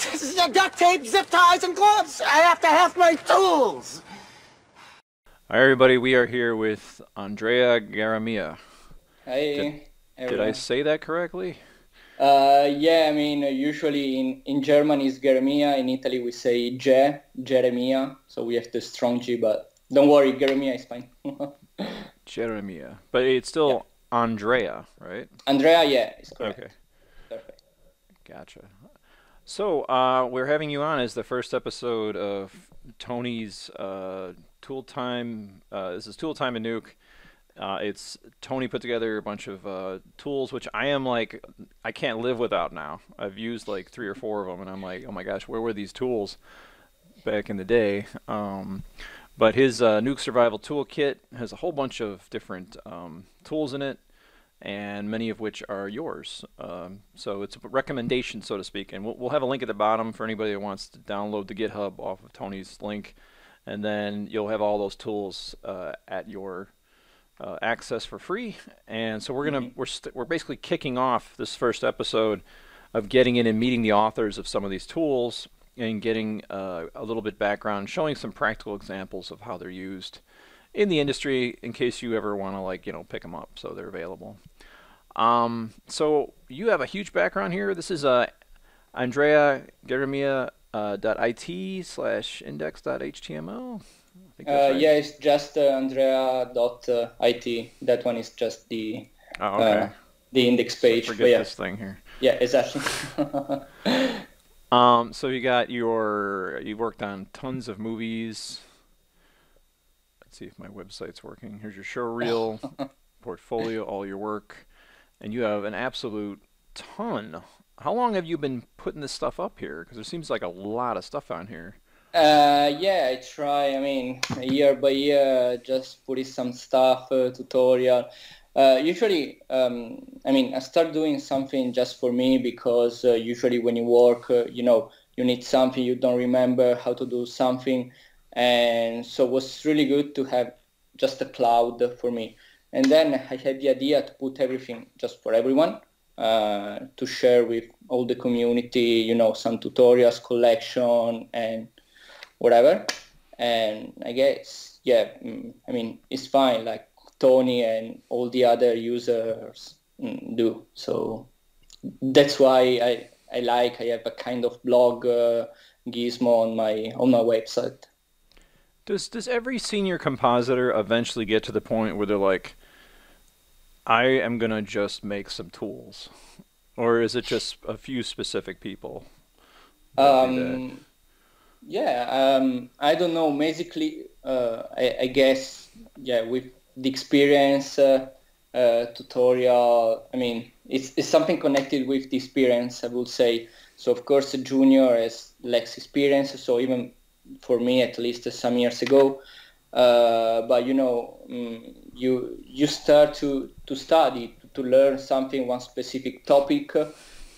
tools, duct tape, zip ties, and gloves. I have to have my tools. Hi, everybody. We are here with Andrea Geremia. Hey. Did I say that correctly? Yeah, I mean, usually in German it's Geremia. In Italy we say Ge, Geremia. So we have the strong G, but don't worry, Geremia is fine. Geremia. But it's still Andrea, right? Andrea, yeah. It's correct. Okay. Perfect. Gotcha. So we're having you on as the first episode of Tony's Tool Time. This is Tool Time and Nuke. It's Tony put together a bunch of tools, which I am like, I can't live without now. I've used like 3 or 4 of them, and I'm like, oh my gosh, where were these tools back in the day? But his Nuke Survival Toolkit has a whole bunch of different tools in it, and many of which are yours. So it's a recommendation, so to speak. And we'll have a link at the bottom for anybody that wants to download the GitHub off of Tony's link. And then you'll have all those tools at your access for free, and so we're basically kicking off this first episode of getting in and meeting the authors of some of these tools and getting a little bit background, showing some practical examples of how they're used in the industry in case you ever want to, like, you know, pick them up so they're available. So you have a huge background here. This is Andrea Geremia .it/index.html. Right. Yeah, it's just andrea.it. That one is just the the index page. So forget this thing here. Yeah, exactly. So you got your, you worked on tons of movies. Let's see if my website's working. Here's your show reel, portfolio, all your work, and you have an absolute ton. How long have you been putting this stuff up here? Because there seems like a lot of stuff on here. Yeah, I try, I mean, year by year, just put in some stuff, tutorial. Usually, I mean, I start doing something just for me because usually when you work, you know, you need something, you don't remember how to do something. And so it was really good to have just a cloud for me. And then I had the idea to put everything just for everyone, to share with all the community, you know, some tutorials, collection, and whatever. And I guess, yeah, I mean, it's fine, like Tony and all the other users do. So that's why I have a kind of blog gizmo on my website. Does every senior compositor eventually get to the point where they're like, I am gonna just make some tools? Or is it just a few specific people? I don't know. Basically, I guess, yeah, with the experience, tutorial, I mean, it's something connected with the experience, I would say. So, of course, a junior has less experience, so even for me, at least some years ago, but, you know, you start to study, to learn something, one specific topic.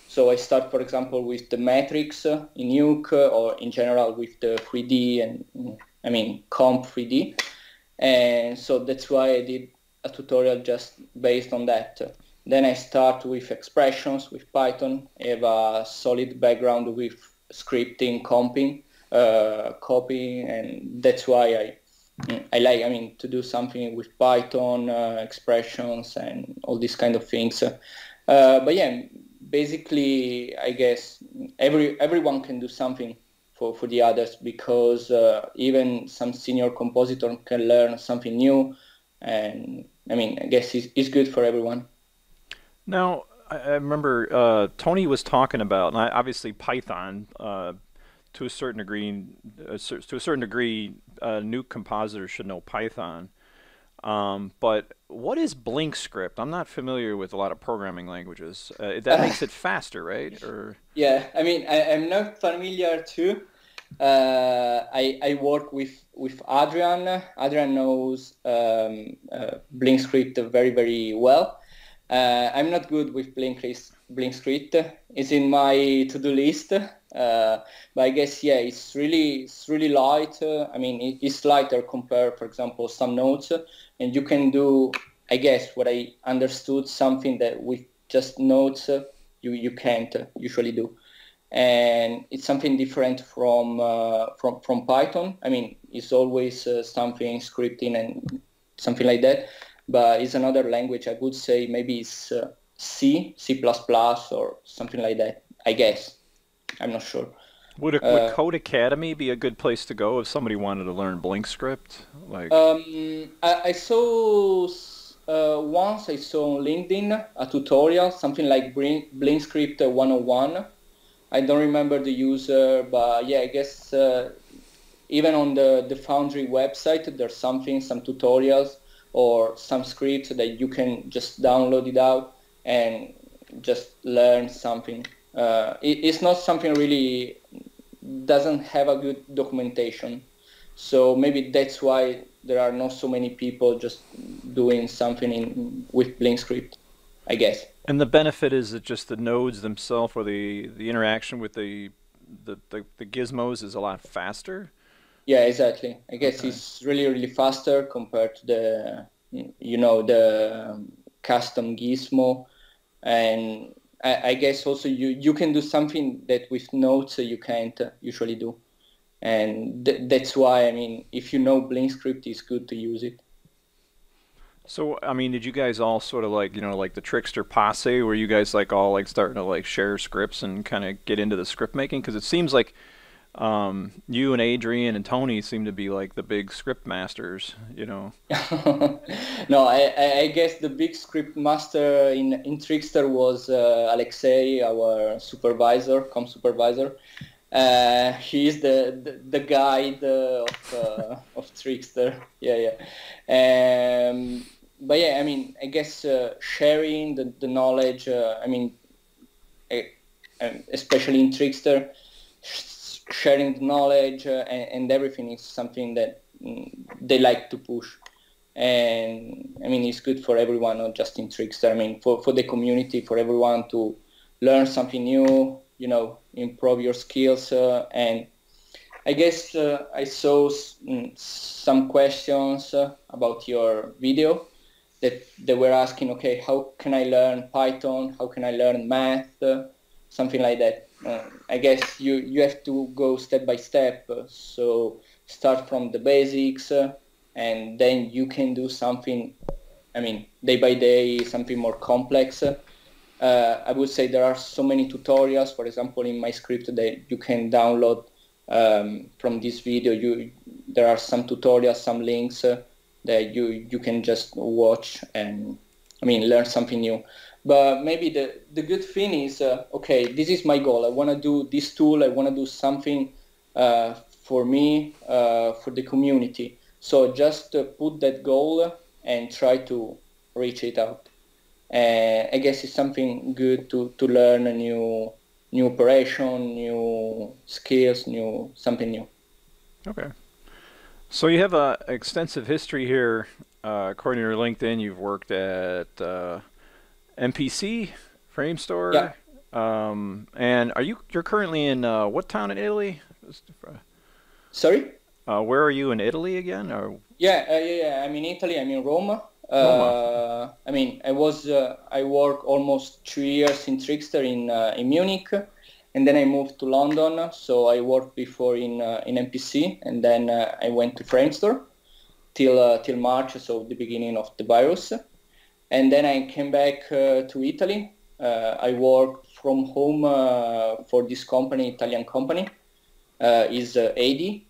So I start, for example, with the metrics in Nuke, or in general with the 3D and, I mean, comp 3D. And so that's why I did a tutorial just based on that. Then I start with expressions, with Python. I have a solid background with scripting, comping, copying, and that's why I like, I mean, to do something with Python, expressions, and all these kind of things. But yeah, basically, I guess everyone can do something for the others, because even some senior compositor can learn something new, and I mean, I guess it's good for everyone. Now, I remember Tony was talking about, and obviously Python to a certain degree. Nuke compositors should know Python. But what is BlinkScript? I'm not familiar with a lot of programming languages. That makes it faster, right? Or... Yeah, I mean, I'm not familiar too. I work with Adrian. Adrian knows BlinkScript very, very well. I'm not good with BlinkScript. It's in my to-do list. But I guess, yeah, it's really light. I mean, it's lighter compared, for example, some nodes, and you can do, I guess, what I understood, something that with just nodes you can't usually do. and it's something different from Python. I mean, it's always something scripting and something like that, but it's another language. I would say maybe it's C, C++, or something like that, I guess. I'm not sure. Would Code Academy be a good place to go if somebody wanted to learn BlinkScript? Like, I saw once I saw on LinkedIn a tutorial, something like BlinkScript 101. I don't remember the user, but yeah, I guess even on the Foundry website, there's some tutorials or some scripts that you can just download it out and just learn something. It's not something really, doesn't have a good documentation. So maybe that's why there are not so many people just doing something with BlinkScript, I guess. And the benefit is that just the nodes themselves, or the interaction with the gizmos is a lot faster? Yeah, exactly. I guess it's really, really faster compared to the, you know, the custom gizmo. And I guess also you can do something that with nodes you can't usually do. And that's why, I mean, if you know BlinkScript, it's good to use it. So, I mean, did you guys all sort of like, you know, like the Trixter posse, were you guys like all like starting to like share scripts and kind of get into the script making? Because it seems like you and Adrian and Tony seem to be like the big script masters, you know. No, I guess the big script master in Trixter was Alexei, our supervisor, com supervisor. He is the guide of Trixter. Yeah, yeah. But yeah, I mean, I guess sharing the knowledge. I mean, especially in Trixter, sharing the knowledge and everything is something that they like to push. And I mean, it's good for everyone, not just in Trixter. I mean, for the community, for everyone to learn something new. You know, improve your skills, and I guess I saw some questions about your video that they were asking, okay, how can I learn Python? How can I learn math? Something like that. I guess you have to go step by step. So start from the basics, and then you can do something, I mean, day by day, something more complex. I would say there are so many tutorials, for example, in my script that you can download from this video. There are some tutorials, some links that you can just watch and, I mean, learn something new. But maybe the good thing is, okay, this is my goal. I want to do this tool. I want to do something for me, for the community. So just put that goal and try to reach it out. I guess it's something good to learn a new operation, new skills, something new. Okay. So you have an extensive history here. According to your LinkedIn, you've worked at MPC, Framestore. Yeah. And you're currently in what town in Italy? Sorry? Where are you in Italy again? Or? Yeah, yeah, I'm in Italy. I'm in Rome. I mean, I worked almost 3 years in Trixter in Munich, and then I moved to London. So I worked before in MPC, and then I went to Framestore till March, so the beginning of the virus, and then I came back to Italy. I worked from home for this company, Italian company, is EDI,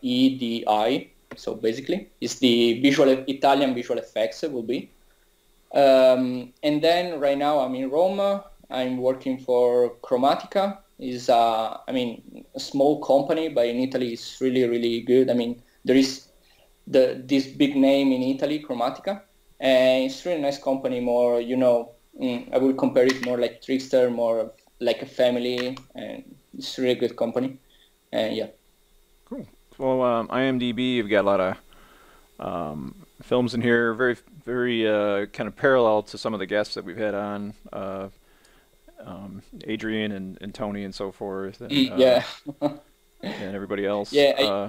EDI. So basically, it's the Italian visual effects will be. And then right now I'm in Rome. I'm working for Chromatica. It's I mean, a small company, but in Italy it's really, really good. I mean, there is this big name in Italy, Chromatica, and it's really nice company. More, you know, I would compare it more like Trixter, more like a family, and it's really good company. And yeah. Cool. Well, IMDb, you've got a lot of films in here, very, very kind of parallel to some of the guests that we've had on, Adrian and Tony and so forth. And, yeah. And everybody else. Yeah,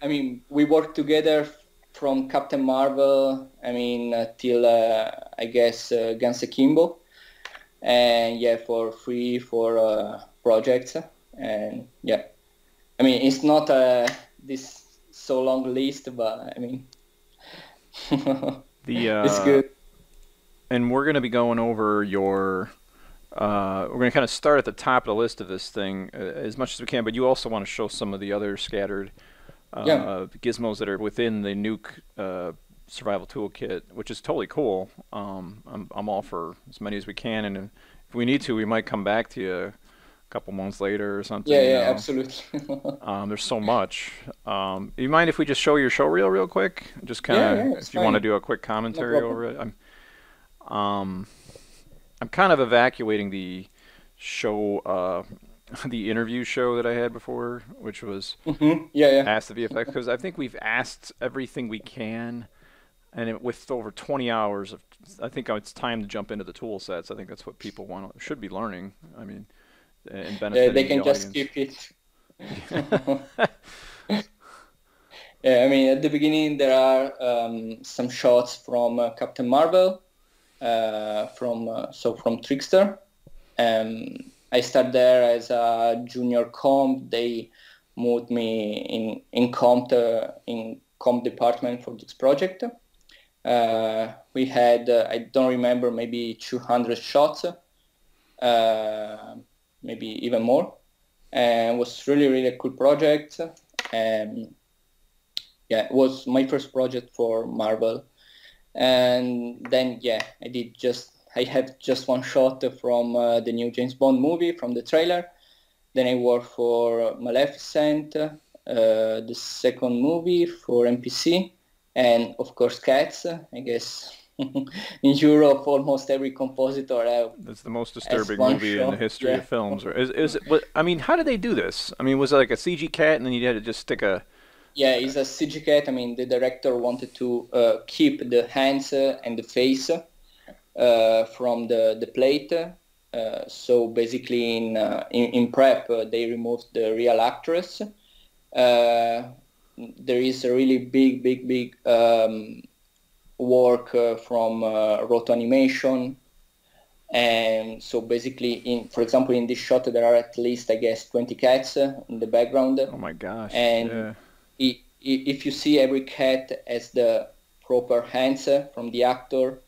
I mean, we worked together from Captain Marvel, I mean, till, I guess, Guns Akimbo. And yeah, for projects, and yeah, I mean, it's not this so long list, but I mean, it's good. And we're going to be going over your, we're going to kind of start at the top of the list of this thing as much as we can, but you also want to show some of the other scattered gizmos that are within the Nuke Survival Toolkit, which is totally cool. I'm all for as many as we can, and if we need to, we might come back to you a couple months later or something. Yeah, yeah, absolutely. There's so much. You mind if we just show your show reel real quick? Just kind of, if you want to do a quick commentary over it. I'm kind of evacuating the show, the interview show that I had before, which was Ask the VFX, because I think we've asked everything we can, and with over 20 hours of, I think it's time to jump into the tool sets. I think that's what people want, should be learning. I mean, and benefiting. Yeah, they can the just audience. Skip it. Yeah, I mean, at the beginning there are some shots from Captain Marvel. From Trixter. I started there as a junior comp. They moved me in comp department for this project. We had I don't remember, maybe 200 shots, maybe even more, and it was really cool project. Yeah, it was my first project for Marvel. And then, yeah, I have just one shot from the new James Bond movie, from the trailer. Then I worked for Maleficent, the second movie for MPC, and of course Cats. I guess in Europe, almost every compositor have. That's the most disturbing movie in the history of films. I mean, how did they do this? I mean, was it like a CG cat, and then you had to just stick a. Yeah, it's a CG cat. I mean, the director wanted to keep the hands and the face from the plate. So basically, in prep, they removed the real actress. There is a really big work from Roto Animation. And so basically, for example, in this shot, there are at least, I guess, 20 cats in the background. Oh my gosh. And yeah. If you see every cat as the proper hands from the actor,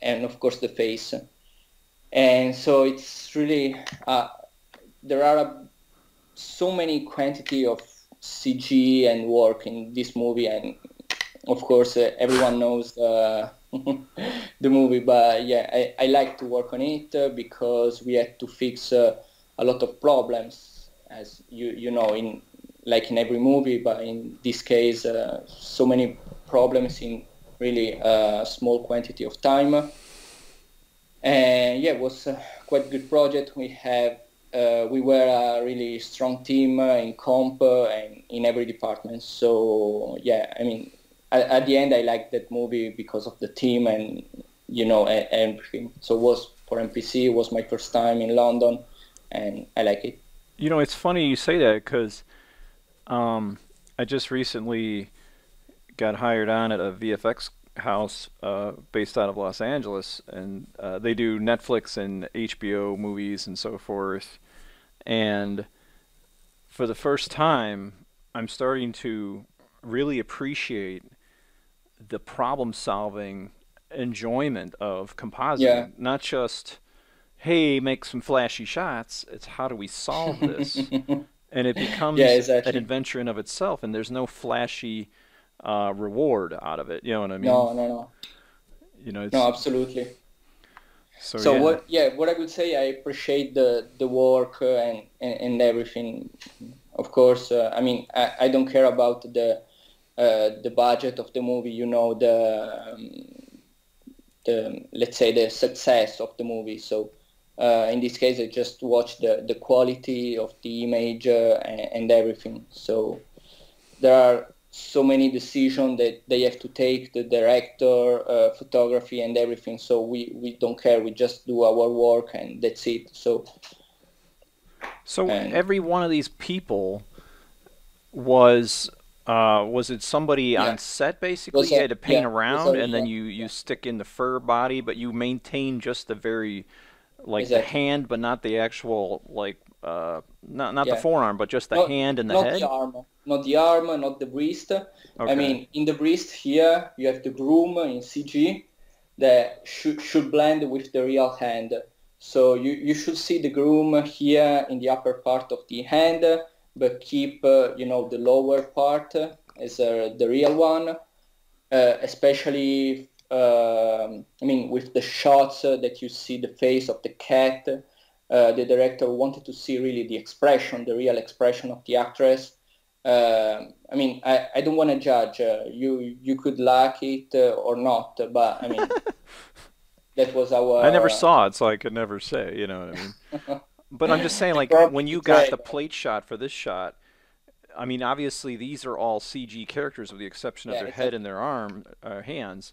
and of course the face, and so it's really there are so many quantity of CG and work in this movie, and of course everyone knows the movie. But yeah, I like to work on it because we had to fix a lot of problems, as you know in. Like in every movie, but in this case, so many problems in really small quantity of time. And yeah, it was quite a good project. We were a really strong team in comp and in every department. So yeah, I mean, at the end, I liked that movie because of the team and everything. So it was for MPC. It was my first time in London, and I like it. You know, it's funny you say that because. I just recently got hired on at a VFX house based out of Los Angeles, and they do Netflix and HBO movies and so forth. And for the first time, I'm starting to really appreciate the problem-solving enjoyment of compositing, not just, hey, make some flashy shots. It's how do we solve this? And it becomes an adventure in of itself, and there's no flashy reward out of it. You know what I mean? No. You know, it's... No, absolutely. So yeah. What I would say, I appreciate the work and everything. Of course, I mean, I don't care about the budget of the movie. You know, the let's say the success of the movie. So. In this case, I just watch the quality of the image and everything. So there are so many decisions that they have to take, the director, photography and everything. So we don't care. We just do our work and that's it. So every one of these people was it somebody on set, basically? You had to paint around, and then you stick in the fur body, but you maintain just the very... like the hand, but not the actual like not the forearm, but just the hand and the head. Not the arm, not the wrist. Okay. I mean, in the wrist here, you have the groom in CG that should blend with the real hand. So you should see the groom here in the upper part of the hand, but keep the lower part as the real one, especially. I mean, with the shots that you see the face of the cat, the director wanted to see really the expression, the real expression of the actress. I mean, I don't want to judge. You could like it or not, but I mean, that was our... I never saw it, so I could never say, you know what I mean? But I'm just saying, like, when you got the plate shot for this shot, I mean, obviously these are all CG characters with the exception of their head and their hands.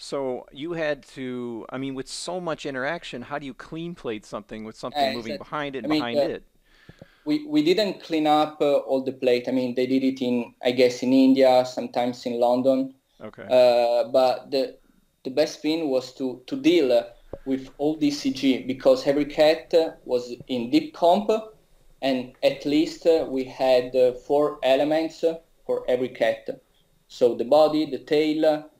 So you had to, I mean, with so much interaction, how do you clean plate something with something moving behind it and behind it? We didn't clean up all the plate. I mean, they did it in, I guess, in India, sometimes in London. Okay. But the best thing was to deal with all the CG, because every cat was in deep comp, and at least we had 4 elements for every cat. So the body, the tail,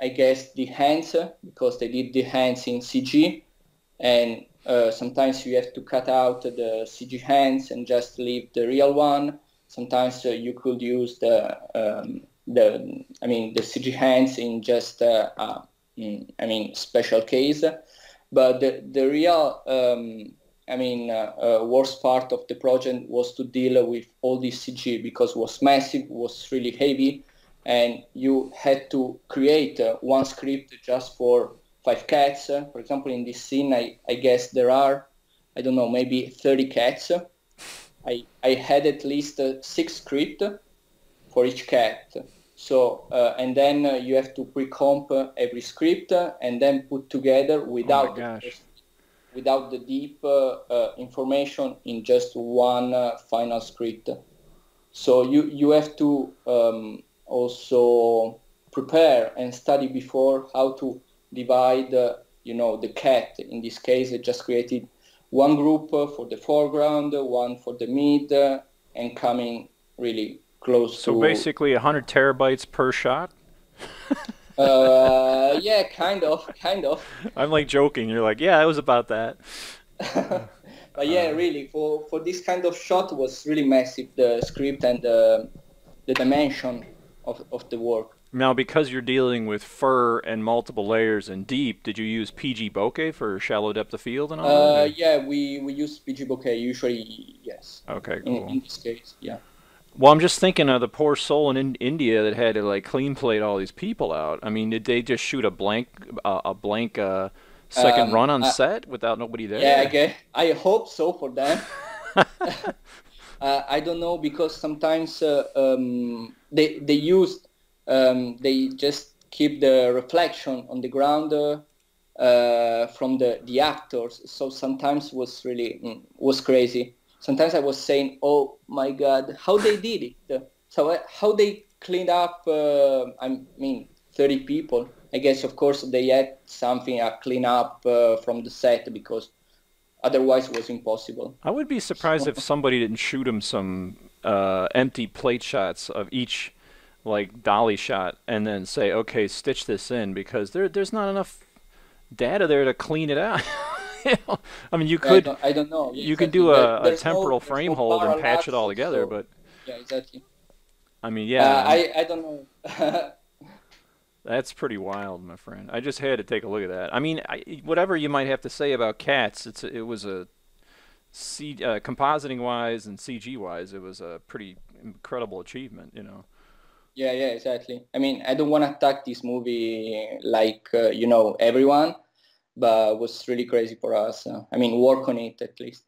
I guess the hands, because they did the hands in CG, and sometimes you have to cut out the CG hands and just leave the real one. Sometimes you could use the CG hands in just special case. But the real worst part of the project was to deal with all this CG, because it was massive, was really heavy. And you had to create one script just for 5 cats. For example, in this scene, I guess there are, I don't know, maybe 30 cats. I had at least 6 scripts for each cat. So, and then you have to pre-comp every script and then put together without the deep information in just one final script. So you have to... also prepare and study before how to divide the cat. In this case, I just created one group for the foreground, one for the mid, and coming really close to... So basically 100 terabytes per shot? Yeah, kind of. I'm like joking. You're like, yeah, it was about that. But yeah, really, for this kind of shot was really massive, the script and the dimension of the work. Now, because you're dealing with fur and multiple layers and deep, did you use PG bokeh for shallow depth of field and all that? Yeah, we use PG bokeh usually, yes. Okay, cool. In this case, yeah. Well, I'm just thinking of the poor soul in India that had to like clean plate all these people out. I mean, did they just shoot a blank second run on set without nobody there? Yeah, okay. I hope so for them. I don't know, because sometimes they just keep the reflection on the ground from the actors. So sometimes was crazy. Sometimes I was saying, oh my God, how they did it. So how they cleaned up, 30 people. I guess, of course, they had something to clean up from the set, because otherwise it was impossible. I would be surprised if somebody didn't shoot him some empty plate shots of each like dolly shot and then say, okay, stitch this in, because there's not enough data there to clean it out. You know? I mean, you could... I don't know. Exactly. You could do a temporal frame hold and patch it all together, so, but... Yeah, exactly. I mean, yeah. I don't know. That's pretty wild, my friend. I just had to take a look at that. I mean, whatever you might have to say about Cats, it was compositing-wise and CG-wise, it was a pretty incredible achievement, you know. Yeah, exactly. I mean, I don't want to attack this movie like, everyone, but it was really crazy for us. I mean, work on it, at least.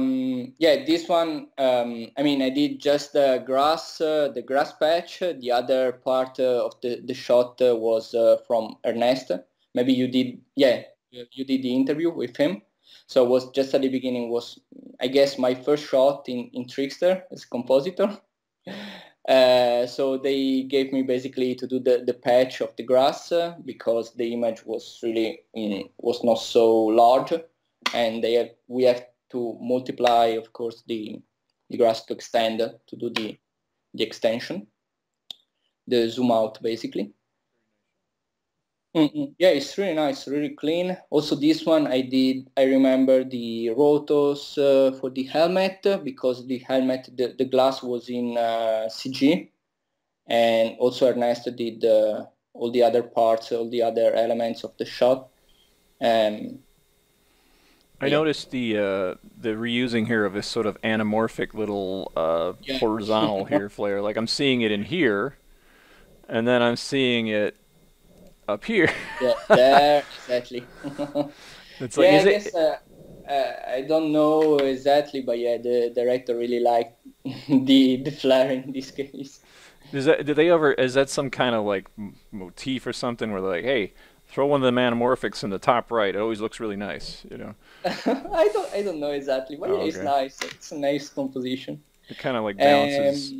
Yeah, this one, I did just the grass patch. The other part of the shot was from Ernest. Maybe you did the interview with him. So it was just at the beginning was, I guess, my first shot in Trixter as a compositor. So they gave me basically to do the patch of the grass because the image was really was not so large, and we have to multiply, of course, the grass to extend to do the extension, the zoom out basically. Yeah, it's really nice, really clean. Also, this one I remember the rotos for the helmet, because the helmet, the glass was in CG, and also Ernest did all the other parts, all the other elements of the shot. I noticed the reusing here of this sort of anamorphic little horizontal here flare. Like I'm seeing it in here, and then I'm seeing it up here. Yeah, there, exactly. It's like, yeah, I guess, I don't know exactly, but yeah, the director really liked the flare in this case. Is that some kind of like motif or something where they're like, hey, throw one of the anamorphics in the top right, it always looks really nice, you know? I don't know exactly, but okay. It's nice. It's a nice composition. It kind of like balances.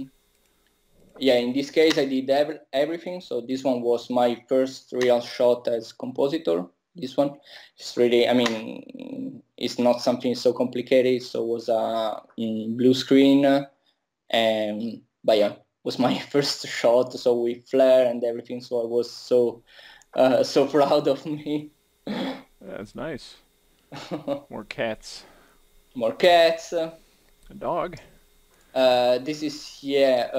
Yeah, in this case I did everything, so this one was my first real shot as compositor. This one, it's really, I mean, it's not something so complicated, so it was a blue screen, but yeah, it was my first shot, so with flare and everything, so I was so proud of me. That's nice. More cats. More cats. A dog. This is, yeah,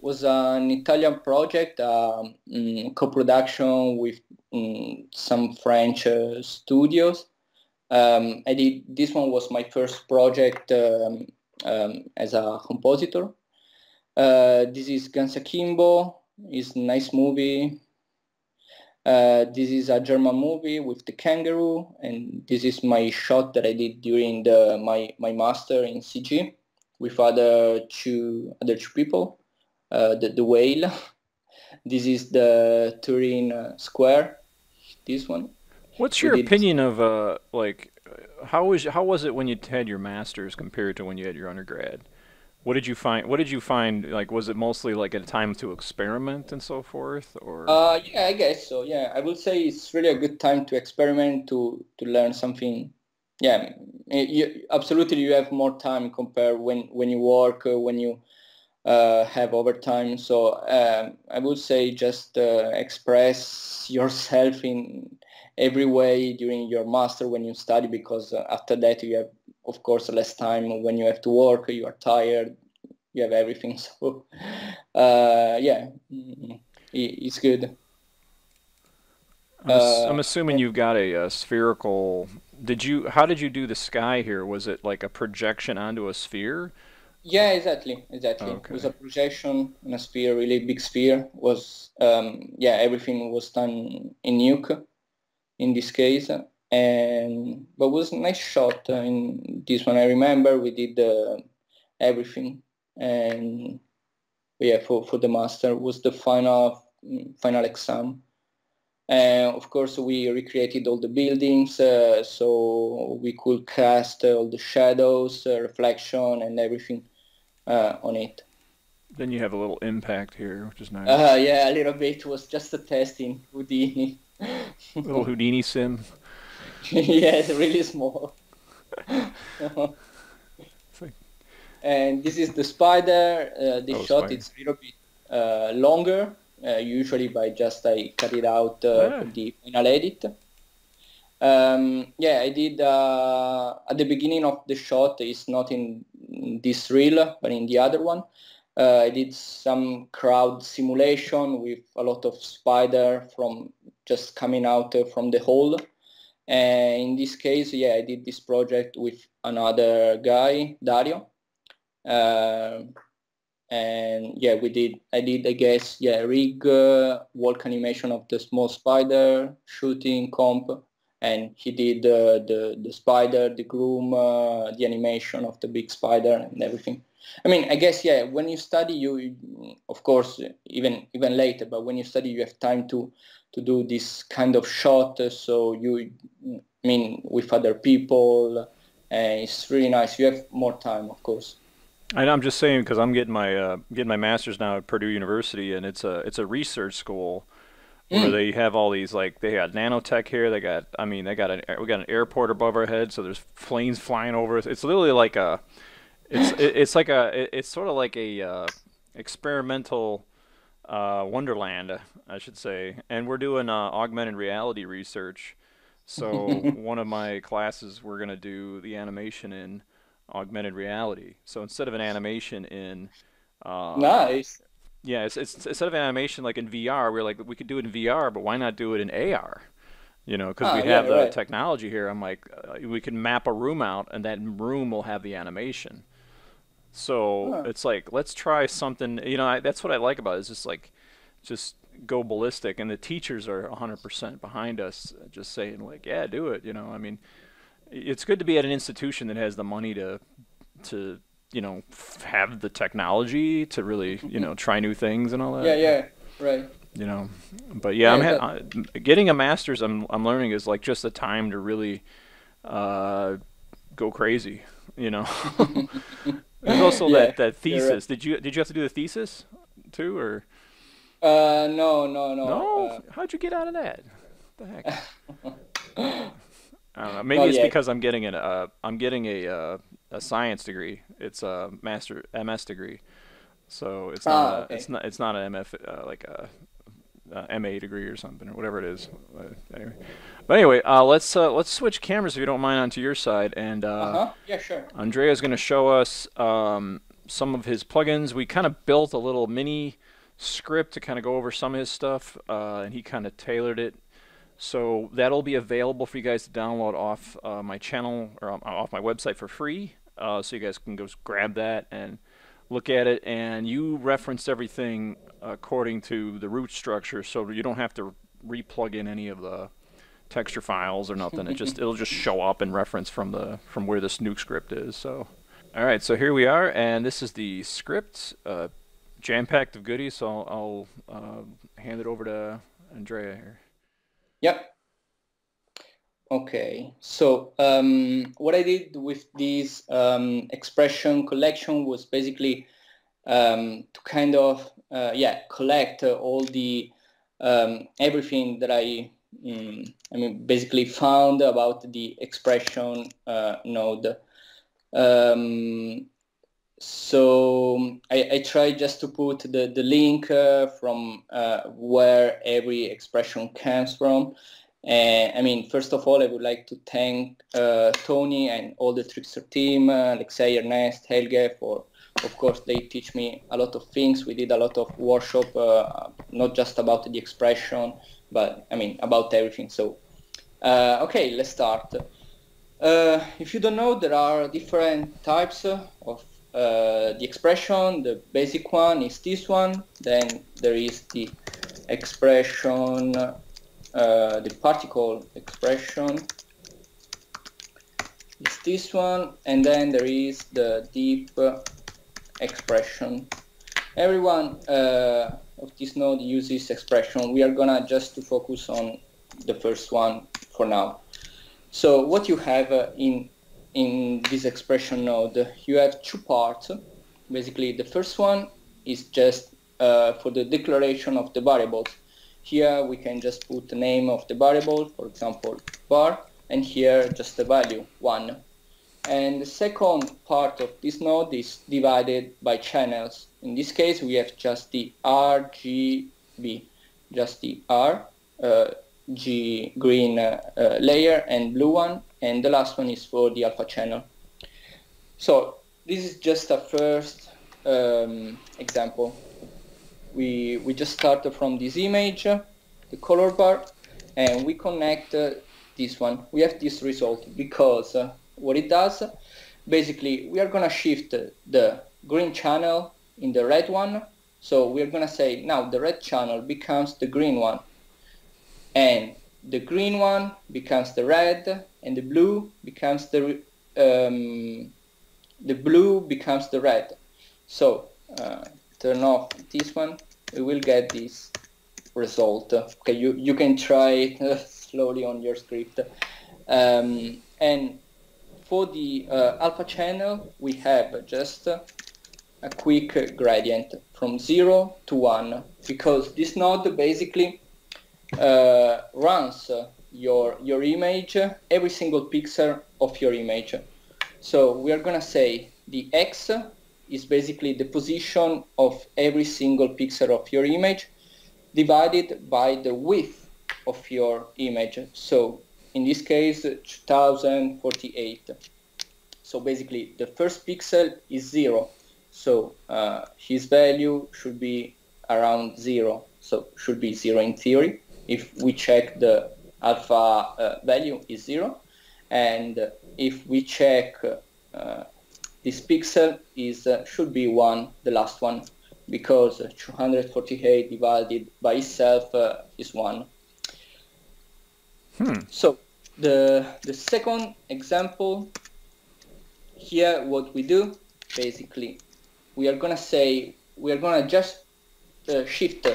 was an Italian project, co-production with some French studios. I did, this one was my first project as a compositor. This is Guns Akimbo, it's a nice movie. This is a German movie with the kangaroo, and this is my shot that I did during my master in CG. With other two people, the whale. This is the Turin Square. This one. What's your opinion of like how was it when you had your masters compared to when you had your undergrad? What did you find? What did you find? Like, was it mostly like a time to experiment and so forth, or? Yeah, I guess so. Yeah, I would say it's really a good time to experiment, to learn something. Yeah, you, absolutely. You have more time compared when you work, when you have overtime. So I would say just express yourself in every way during your master when you study, because after that you have, of course, less time when you have to work. You are tired. You have everything. So yeah, it's good. I'm assuming you've got a spherical. How did you do the sky here? Was it like a projection onto a sphere? Yeah, exactly. Okay. It was a projection on a sphere, really big sphere. Was yeah, everything was done in Nuke, in this case, and but it was a nice shot in this one. I remember we did everything, and yeah, for the master was the final exam. Of course, we recreated all the buildings, so we could cast all the shadows, reflection, and everything on it. Then you have a little impact here, which is nice. Yeah, a little bit. It was just a test in Houdini. Little Houdini sim. Yeah, it's really small. And this is the spider. This shot spider. It's a little bit longer. Usually by just I cut it out for the final edit. Yeah, I did at the beginning of the shot. It's not in this reel, but in the other one. I did some crowd simulation with a lot of spider from just coming out from the hole. And in this case, yeah, I did this project with another guy, Dario. And yeah, I did, I guess, yeah, rig, walk animation of the small spider, shooting, comp, and he did the spider, the groom, the animation of the big spider and everything. I mean, I guess, yeah, when you study, you, of course, even later, but when you study, you have time to do this kind of shot, so you, I mean, with other people, and it's really nice. You have more time, of course. And I'm just saying because I'm getting my master's now at Purdue University, and it's a research school where they have all these, like, they got nanotech here. They got, I mean, they got an, we got an airport above our head, so there's planes flying over us. It's literally like a, it's like a, it's sort of like a experimental wonderland, I should say. And we're doing augmented reality research. So one of my classes, we're gonna do the animation in augmented reality. So instead of an animation in nice. Yeah, it's instead of animation like in VR, we're like we could do it in VR, but why not do it in AR? You know, because we have the technology here. I'm like, we can map a room out, and that room will have the animation. So it's like, let's try something. You know, that's what I like about it, is just like, just go ballistic. And the teachers are 100% behind us, just saying like, yeah, do it. You know, I mean, it's good to be at an institution that has the money to you know, have the technology to really, you know, try new things and all that. Yeah, yeah, right. You know, but yeah, yeah, getting a master's, I'm learning is like just the time to really go crazy. You know, there's also that thesis. Right. Did you have to do the thesis too, or? No. No, how'd you get out of that? What the heck? I don't know. Maybe it's because I'm getting a science degree. It's a MS degree, so it's not it's not an MF like a MA degree or something or whatever it is. Anyway. But anyway, let's switch cameras if you don't mind onto your side, and yeah, sure. Andrea's going to show us some of his plugins. We kind of built a little mini script to kind of go over some of his stuff, and he kind of tailored it. So that'll be available for you guys to download off my channel or off my website for free. So you guys can go grab that and look at it. And you referenced everything according to the root structure, so you don't have to re-plug in any of the texture files or nothing. It just it'll just show up in reference from where this Nuke script is. So all right, so here we are, and this is the script, jam-packed of goodies. So I'll hand it over to Andrea here. Yep. Okay. So what I did with this expression collection was basically to kind of collect all the everything that I mean basically found about the expression node. So I tried just to put the link from where every expression comes from. And I mean, first of all, I would like to thank Tony and all the Trixter team, Alexei, Ernest, Helge, for, of course, they teach me a lot of things. We did a lot of workshop, not just about the expression, but I mean, about everything. So, okay, let's start. If you don't know, there are different types of the expression. The basic one is this one. Then there is the expression, the particle expression is this one, and then there is the deep expression. Everyone of this node uses expression. We are gonna just to focus on the first one for now. So what you have in this expression node, you have two parts. Basically, the first one is just for the declaration of the variables. Here we can just put the name of the variable, for example, var, and here just the value, 1. And the second part of this node is divided by channels. In this case, we have just the RGB, just the R, G green layer and blue one, and the last one is for the alpha channel. So this is just a first example. We just started from this image, the color bar, and we connect this one. We have this result because what it does, basically we are going to shift the green channel in the red one. So we are going to say now the red channel becomes the green one, and the green one becomes the red, and the blue becomes the blue becomes the red. So turn off this one. We will get this result. Okay, you can try it slowly on your script. And for the alpha channel, we have just a quick gradient from 0 to 1, because this node basically runs your image, every single pixel of your image. So we are going to say the X is basically the position of every single pixel of your image divided by the width of your image. So in this case, 2048. So basically the first pixel is 0. So his value should be around 0. So should be 0 in theory. If we check the alpha value is 0. And if we check this pixel is should be 1, the last one, because 248 divided by itself is 1. So the second example here, what we do basically, we are gonna say we are gonna just shift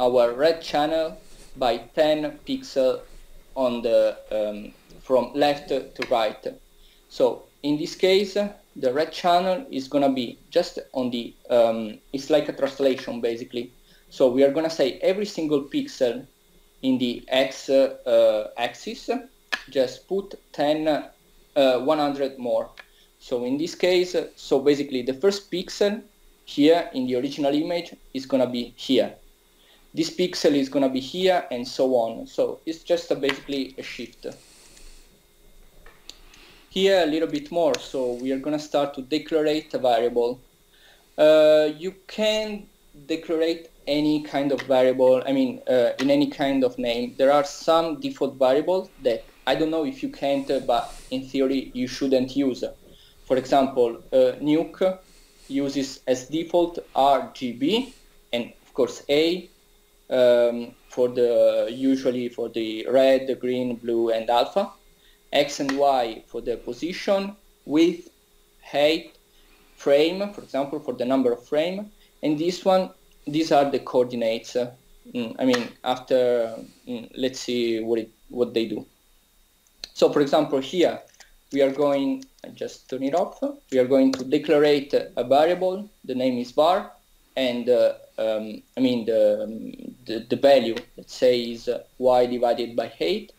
our red channel by 10 pixels on the from left to right. So in this case, the red channel is gonna be just on the it's like a translation basically. So we are gonna say every single pixel in the X axis, just put 100 more. So in this case, so basically the first pixel here in the original image is gonna be here. This pixel is gonna be here, and so on. So it's just a, basically a shift. Here a little bit more, so we are going to start to declare a variable. You can declare any kind of variable, I mean, in any kind of name. There are some default variables that I don't know if you can't, but in theory you shouldn't use. For example, Nuke uses as default RGB and of course A for the usually for the red, green, blue and alpha. X and Y for the position, width, height, frame, for example, for the number of frame, and this one, these are the coordinates. I mean, after, let's see what they do. So, for example, here we are going, I just turn it off, we are going to declare a variable, the name is bar, and I mean, the value, let's say, is Y divided by height.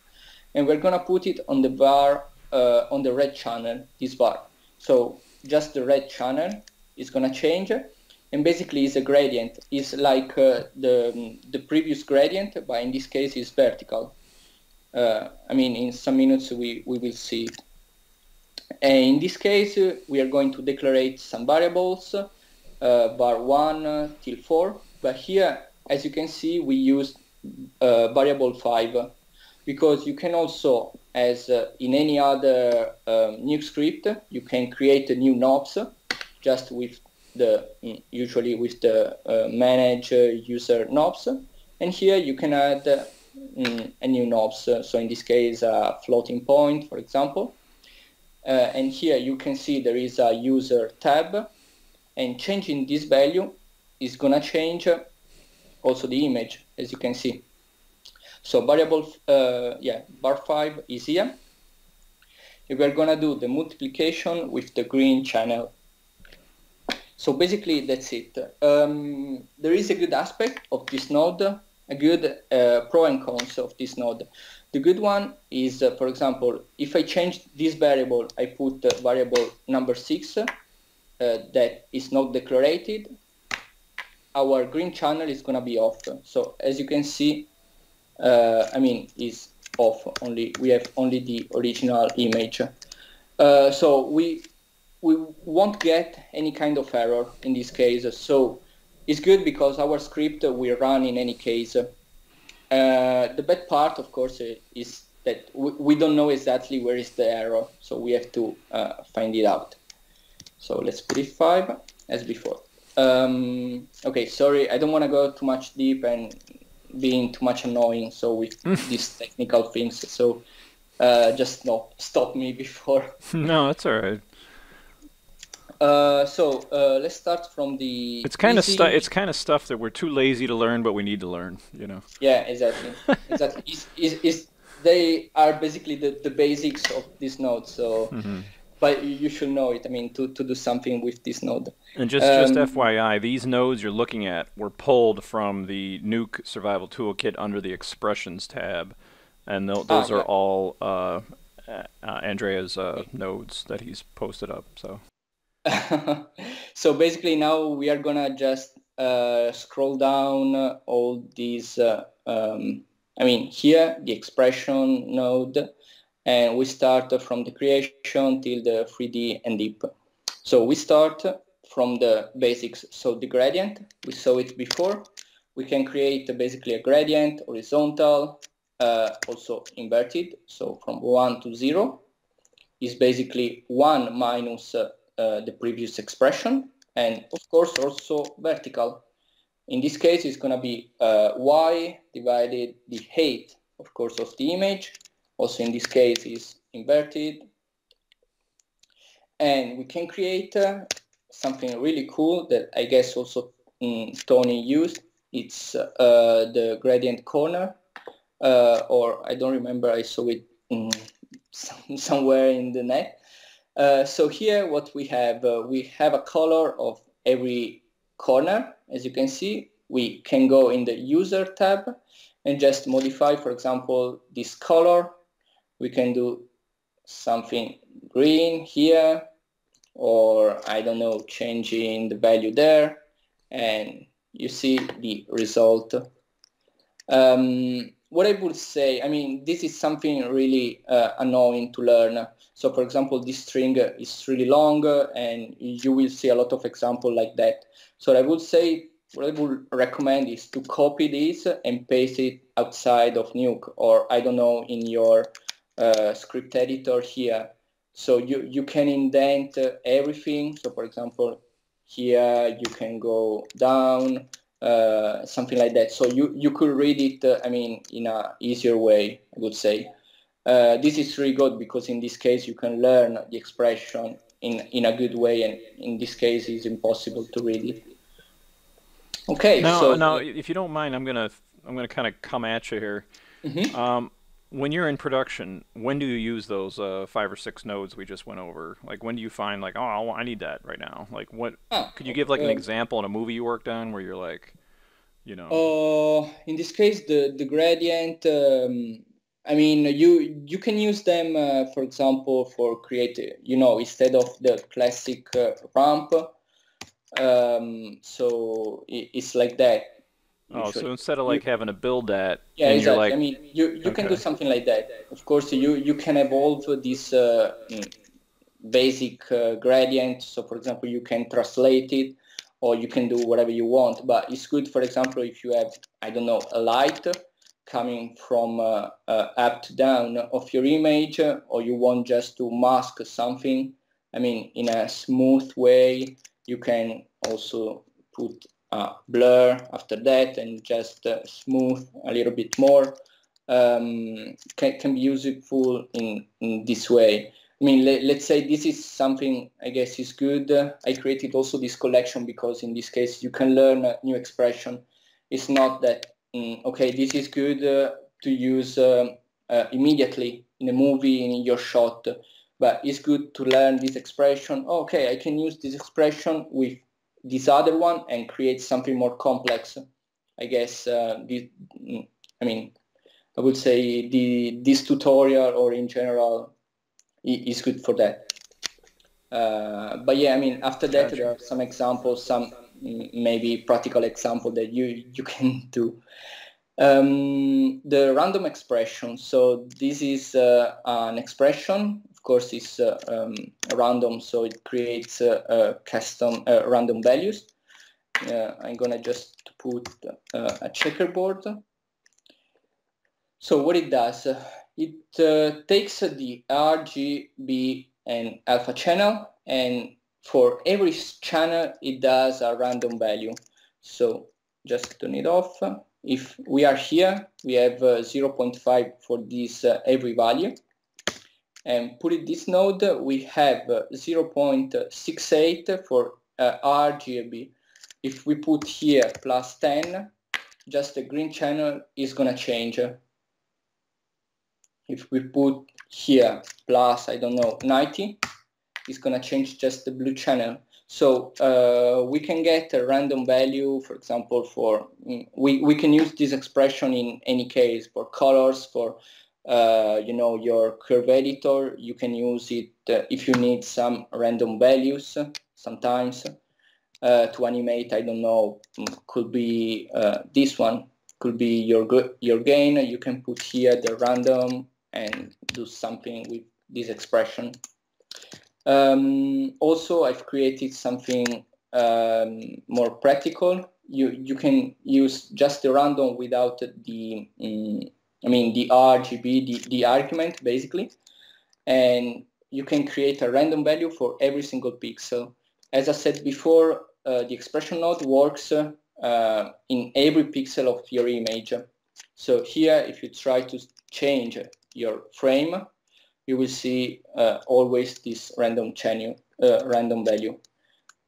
And we're gonna put it on the bar, on the red channel, this bar. So just the red channel is gonna change, and basically it's a gradient. It's like the previous gradient, but in this case it's vertical. I mean, in some minutes we will see it. And in this case, we are going to declare some variables, bar 1 till 4. But here, as you can see, we used variable 5. Because you can also, as in any other Nuke script, you can create a new knobs just with the, usually with the manage user knobs. And here you can add a new knobs. So in this case, a floating point, for example. And here you can see there is a user tab. And changing this value is going to change also the image, as you can see. So variable, bar 5 is here. We're going to do the multiplication with the green channel. So basically, that's it. There is a good aspect of this node, a good pro and cons of this node. The good one is, for example, if I change this variable, I put variable number 6 that is not declared, our green channel is going to be off. So as you can see, I mean, is off. Only we have only the original image, so we won't get any kind of error in this case. So it's good because our script will run in any case. The bad part, of course, is that we don't know exactly where is the error, so we have to find it out. So let's put it 5 as before. Okay, sorry, I don't want to go too much deep and being too much annoying so with these technical things, so just no, stop me before. No, that's all right. So let's start from the it's kind of stuff that we're too lazy to learn, but we need to learn, you know. Yeah, exactly. Exactly. They are basically the basics of this node. So but you should know it, I mean, to do something with this node. And just FYI, these nodes you're looking at were pulled from the Nuke Survival Toolkit under the Expressions tab, and those are all Andrea's nodes that he's posted up. So so basically now we are going to just scroll down all these, I mean, here, the expression node, and we start from the creation till the 3D and deep. So we start from the basics. So the gradient, we saw it before. We can create basically a gradient, horizontal, also inverted. So from 1 to 0 is basically 1 minus the previous expression. And of course also vertical. In this case, it's going to be y divided the height, of course, of the image. Also in this case is inverted. And we can create something really cool that I guess also Tony used. It's the gradient corner, or I don't remember, I saw it somewhere in the net. So here what we have a color of every corner. As you can see, we can go in the user tab and just modify, for example, this color. We can do something green here, or I don't know, changing the value there, and you see the result. What I would say, I mean, this is something really annoying to learn. So for example, this string is really long, and you will see a lot of examples like that. So I would say, what I would recommend is to copy this and paste it outside of Nuke, or I don't know, in your script editor here. So you can indent everything. So for example, here you can go down, something like that. So you could read it, I mean, in a easier way, I would say. This is really good because in this case you can learn the expression in a good way, and in this case it's impossible to read it. Okay. Now, if you don't mind, I'm gonna kind of come at you here. Mm-hmm. When you're in production, when do you use those 5 or 6 nodes we just went over? Like, when do you find, like, oh, I need that right now? Like, what? Could you give, like, an example in a movie you worked on where you're like, you know? In this case, the gradient. I mean, you can use them, for example, for creative. You know, instead of the classic ramp. So it's like that. Oh, so instead of, like, having to build that, yeah, and exactly. You're like, I mean, you can do something like that. Of course, you can evolve this basic gradient. So, for example, you can translate it, or you can do whatever you want. But it's good, for example, if you have, I don't know, a light coming from up to down of your image, or you want just to mask something. I mean, in a smooth way, you can also put blur after that and just smooth a little bit more. Can be useful in this way. I mean, let's say this is something I guess is good. I created also this collection because in this case you can learn a new expression. It's not that, okay, this is good to use immediately in a movie, in your shot. But it's good to learn this expression. Oh, okay, I can use this expression with this other one and create something more complex. I guess, I mean, I would say this tutorial, or in general, is good for that. But yeah, I mean, after that, gotcha. There are some examples, some maybe practical example that you can do. The random expression. So this is an expression. Course is random, so it creates custom random values. I'm gonna just put a checkerboard. So what it does, it takes the RGB and alpha channel, and for every channel it does a random value. So just turn it off. If we are here, we have 0.5 for this every value. And put it this node, we have 0.68 for RGB. If we put here plus 10, just the green channel is gonna change. If we put here plus, I don't know, 90, is going to change just the blue channel. So we can get a random value, for example, for we can use this expression in any case for colors, for you know, your curve editor. You can use it if you need some random values sometimes to animate. I don't know, could be this one, could be your gain. You can put here the random and do something with this expression. Also, I've created something more practical. You can use just the random without the I mean the RGB, the argument basically, and you can create a random value for every single pixel. As I said before, the expression node works in every pixel of your image. So here, if you try to change your frame, you will see always this random channel, random value.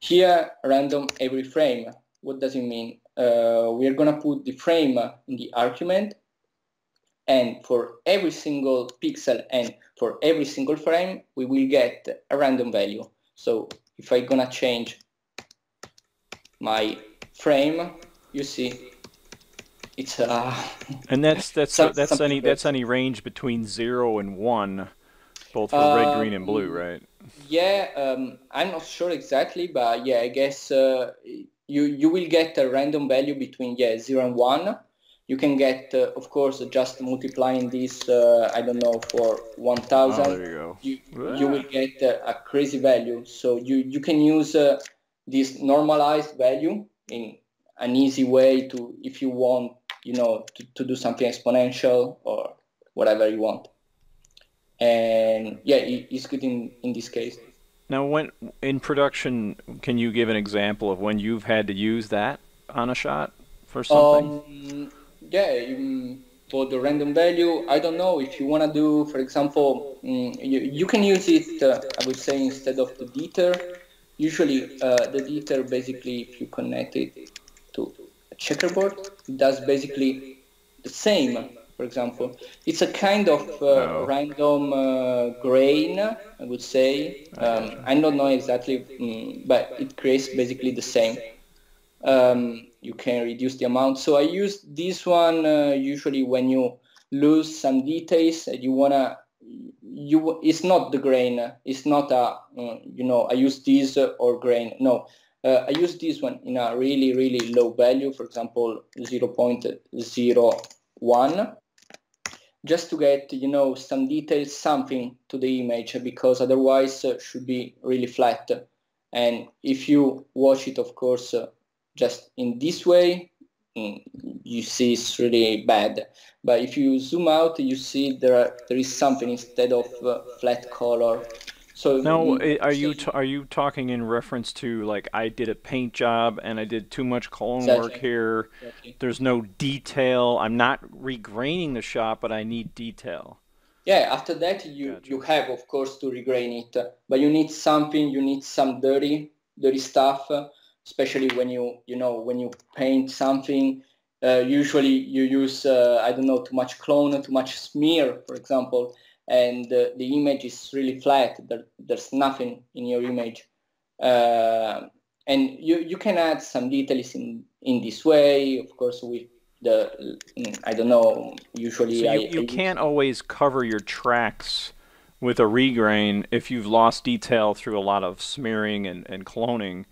Here, random every frame. What does it mean? We are gonna put the frame in the argument, and for every single pixel and for every single frame, we will get a random value. So if I'm gonna change my frame, you see it's and that's any range between 0 and 1, both for red, green, and blue, right? Yeah, I'm not sure exactly, but yeah, I guess you will get a random value between 0 and 1. You can get, of course, just multiplying this, I don't know, for 1,000. Oh, there you go. You will get a crazy value. So you can use this normalized value in an easy way to, if you want, you know, to do something exponential or whatever you want. And yeah, it's good in this case. Now, when in production, can you give an example of when you've had to use that on a shot for something? For the random value, I don't know, if you want to do, for example, you can use it, I would say, instead of the deter. Usually, the deter, basically, if you connect it to a checkerboard, it does basically the same, for example. It's a kind of random grain, I would say. I don't know exactly, but it creates basically the same. You can reduce the amount. So I use this one usually when you lose some details and you wanna, it's not the grain, it's not a, you know, I use this or grain. No, I use this one in a really, really low value, for example, 0.01, just to get, you know, some details, something to the image, because otherwise should be really flat. And if you watch it, of course, just in this way, you see it's really bad. But if you zoom out, you see there is something instead of flat color. So now, are you talking in reference to, like, I did a paint job and I did too much clone work here. Exactly. There's no detail. I'm not regraining the shot, but I need detail. Yeah, after that you have, of course, to regrain it. But you need something. You need some dirty stuff. Especially when you paint something, usually you use, I don't know, too much clone, too much smear, for example, and the image is really flat. There's nothing in your image. And you can add some details in this way, of course, with the, I don't know, usually... So you can't always cover your tracks with a regrain if you've lost detail through a lot of smearing and cloning.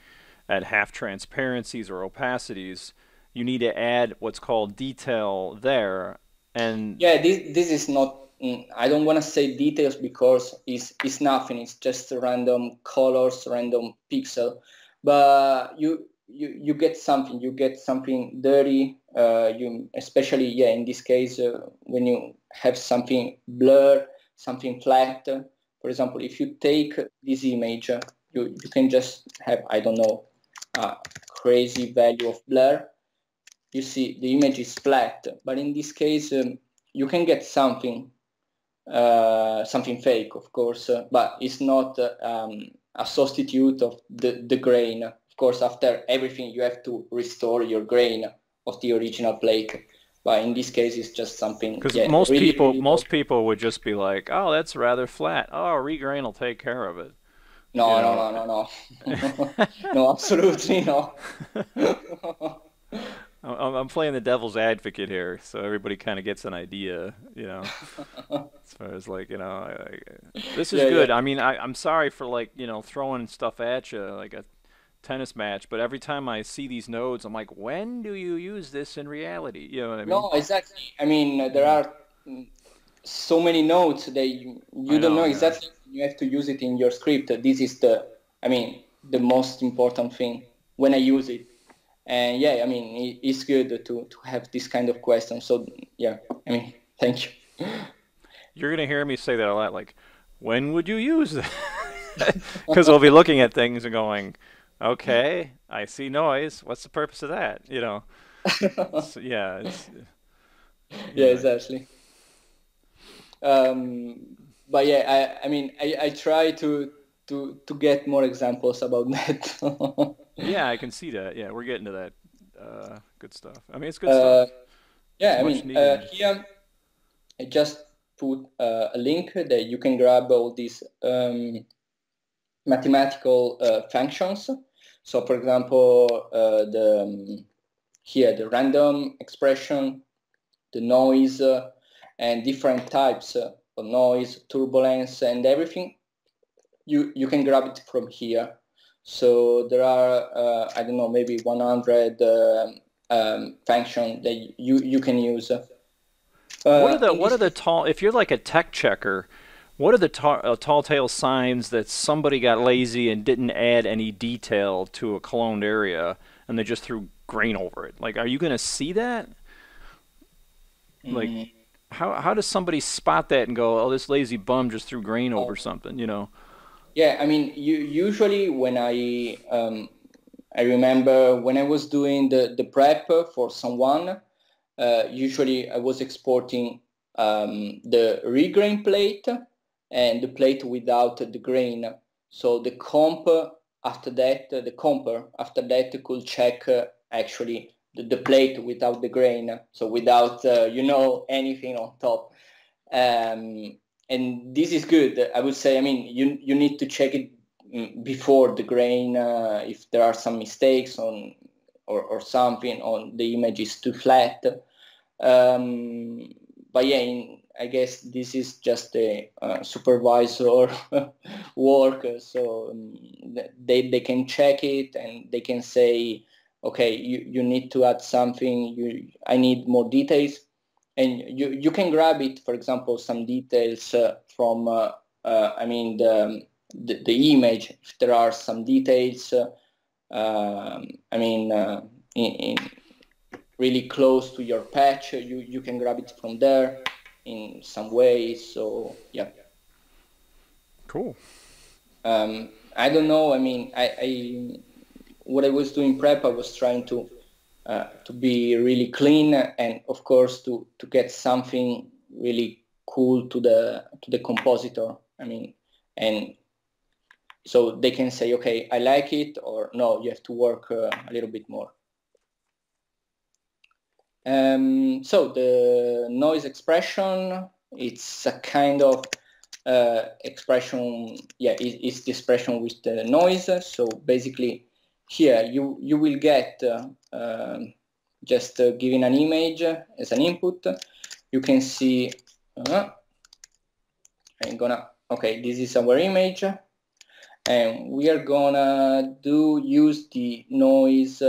At half transparencies or opacities, you need to add what's called detail there. And yeah, this is not, I don't want to say details because it's nothing, it's just random colors, random pixel, but you get something, dirty, you, especially, yeah, in this case, when you have something blurred, something flat. For example, if you take this image, you can just have, I don't know, crazy value of blur. You see the image is flat, but in this case you can get something, something fake, of course, but it's not a substitute of the grain. Of course, after everything you have to restore your grain of the original plate, but in this case it's just something. Because yeah, most people would just be like, oh, that's rather flat. Oh, regrain will take care of it. No, no. No, absolutely not. I'm playing the devil's advocate here, so everybody kind of gets an idea, you know, as far as like, you know, this is good. Yeah. I mean, I'm sorry for like, you know, throwing stuff at you like a tennis match, but every time I see these nodes, I'm like, when do you use this in reality? You know what I mean? No, exactly. I mean, there are so many nodes that you don't know exactly. You have to use it in your script. This is the, I mean, the most important thing when I use it. And yeah, I mean, it's good to have this kind of question. So yeah, I mean, thank you. You're going to hear me say that a lot. Like, when would you use that? Because we'll be looking at things and going, okay, I see noise. What's the purpose of that? You know? So, yeah. It's, yeah, exactly. But yeah, I mean, I try to get more examples about that. Yeah, I can see that. Yeah, we're getting to that good stuff. I mean, it's good stuff. Yeah, it's here I just put a link that you can grab all these mathematical functions. So, for example, the random expression, the noise, and different types of noise, turbulence, and everything. You can grab it from here. So there are, I don't know, maybe 100 functions that you can use. What are the tall, if you're like a tech checker, what are the tall tale signs that somebody got lazy and didn't add any detail to a cloned area and they just threw grain over it? Like, are you going to see that? Like, how does somebody spot that and go, oh, this lazy bum just threw grain over something, you know? Yeah, I mean, usually when I remember when I was doing the prep for someone, usually I was exporting the regrain plate and the plate without the grain. So the comp after that, could check actually the plate without the grain, so without, you know, anything on top. And this is good, I would say. I mean, you need to check it before the grain if there are some mistakes on or something on the image is too flat. But yeah, I guess this is just a supervisor work, so they can check it and they can say, okay, you need to add something. I need more details. And you can grab it, for example, some details from, I mean, the image. If there are some details, I mean, in really close to your patch, you can grab it from there in some way. So, yeah. Cool. I don't know. I mean, what I was doing prep, I was trying to be really clean and, of course, to get something really cool to the compositor. I mean, and so they can say, okay, I like it, or no, you have to work a little bit more. So the noise expression, it's a kind of expression. Yeah, it's the expression with the noise. So basically, here you will get just giving an image as an input. You can see okay, this is our image, and we are gonna use the noise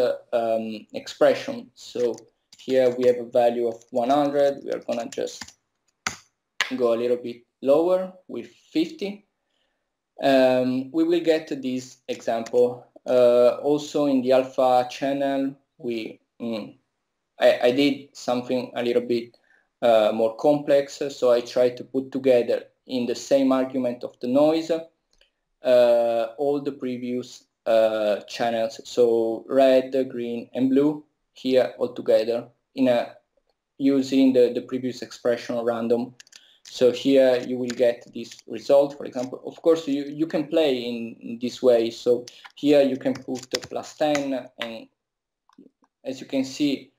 expression. So here we have a value of 100. We are gonna just go a little bit lower with 50. We will get this example. Also in the alpha channel, I did something a little bit more complex, so I tried to put together in the same argument of the noise all the previous channels, so red, green, and blue here all together in using the previous expression random. So here you will get this result, for example. Of course, you can play in this way. So here you can put the +10, and as you can see,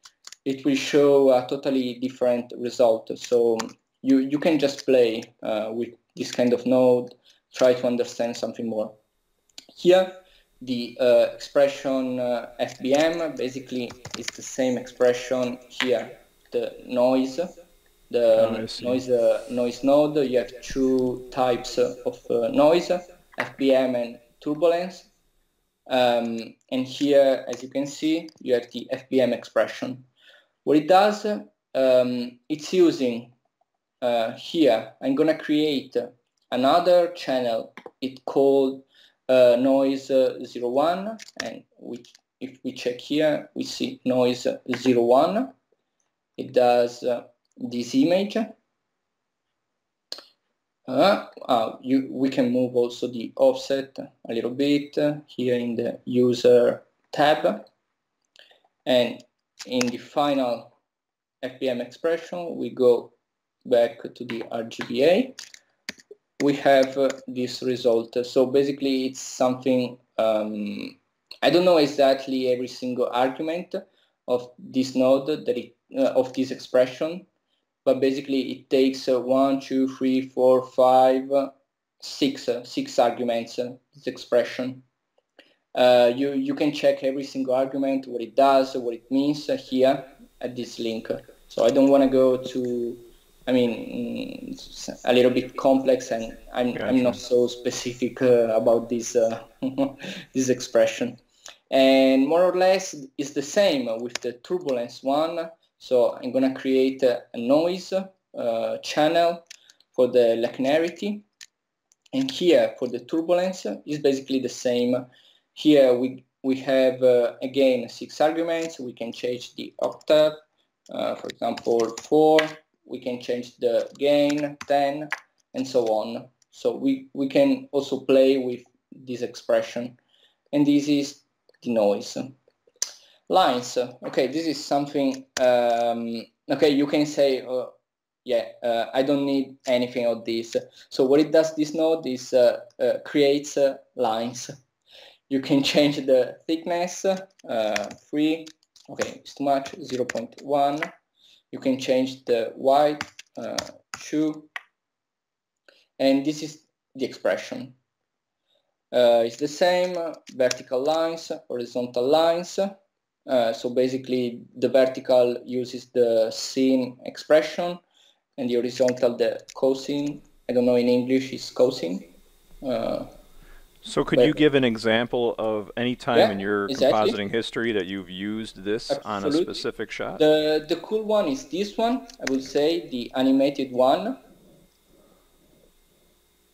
it will show a totally different result. So you can just play with this kind of node, try to understand something more. Here, the expression FBM basically is the same expression here, the noise. The noise node, you have two types of noise, FBM and turbulence. And here, as you can see, you have the FBM expression. What it does, it's using here, I'm gonna create another channel. It's called noise 01, and if we check here, we see noise 01. It does this image. We can move also the offset a little bit here in the user tab, and in the final FBM expression we go back to the RGBA. We have this result. So basically it's something, I don't know exactly every single argument of this node that of this expression, but basically it takes 6 arguments, this expression. You can check every single argument, what it does, what it means here at this link. So I don't want to go to, I mean, it's a little bit complex, and I'm not so specific about this, this expression. And more or less it's the same with the turbulence one. So I'm going to create a noise channel for the lacanarity, and here for the turbulence is basically the same. Here we have again 6 arguments. We can change the octave, for example 4. We can change the gain 10, and so on. So we can also play with this expression, and this is the noise. Lines, okay, this is something, okay, you can say, I don't need anything of this. So what it does, this node, is creates lines. You can change the thickness, 3, okay, it's too much, 0.1. You can change the width, 2. And this is the expression. It's the same, vertical lines, horizontal lines. So basically the vertical uses the sin expression, and the horizontal the cosine. I don't know in English is cosine. So could you give an example of any time in your compositing history that you've used this on a specific shot? The cool one is this one, I would say, the animated one.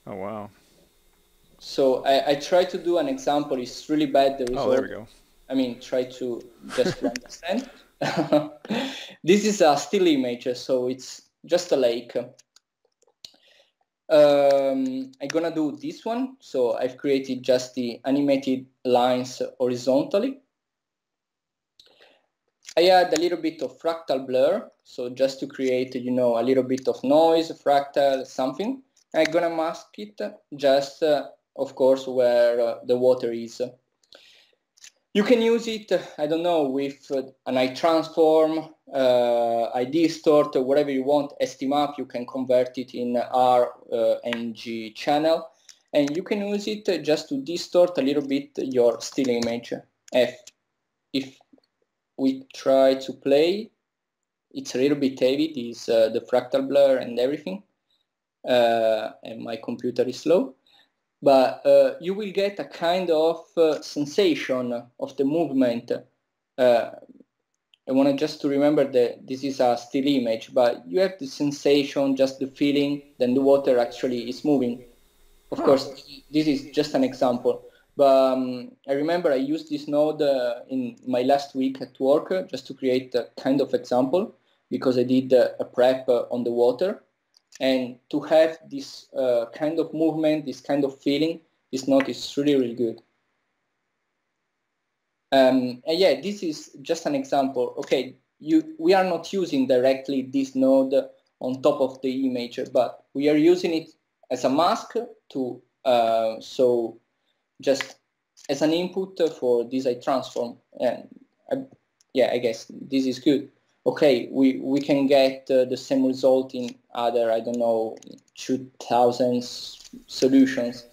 Oh wow. So I try to do an example, it's really bad the result. Oh, there we go. I mean, try to just understand. This is a still image, so it's just a lake. I'm gonna do this one, so I've created just the animated lines horizontally. I add a little bit of fractal blur, so just to create, you know, a little bit of noise, fractal, something. I'm gonna mask it just, of course, where the water is. You can use it, I don't know, with an eye transform, I distort, whatever you want, STMap, you can convert it in R and G channel, and you can use it just to distort a little bit your still image. If we try to play, it's a little bit heavy, this, the fractal blur and everything, and my computer is slow. But you will get a kind of sensation of the movement. I want to just remember that this is a still image, but you have the sensation, just the feeling, then the water actually is moving. Of course, this is just an example. But I remember I used this node in my last week at work just to create a kind of example, because I did a prep on the water. And to have this kind of movement, this kind of feeling, this note is really, really good. And yeah, this is just an example. Okay, we are not using directly this node on top of the image, but we are using it as a mask to, so just as an input for this I transform. And yeah, I guess this is good. Okay, we can get the same result in other, I don't know, 2000 solutions.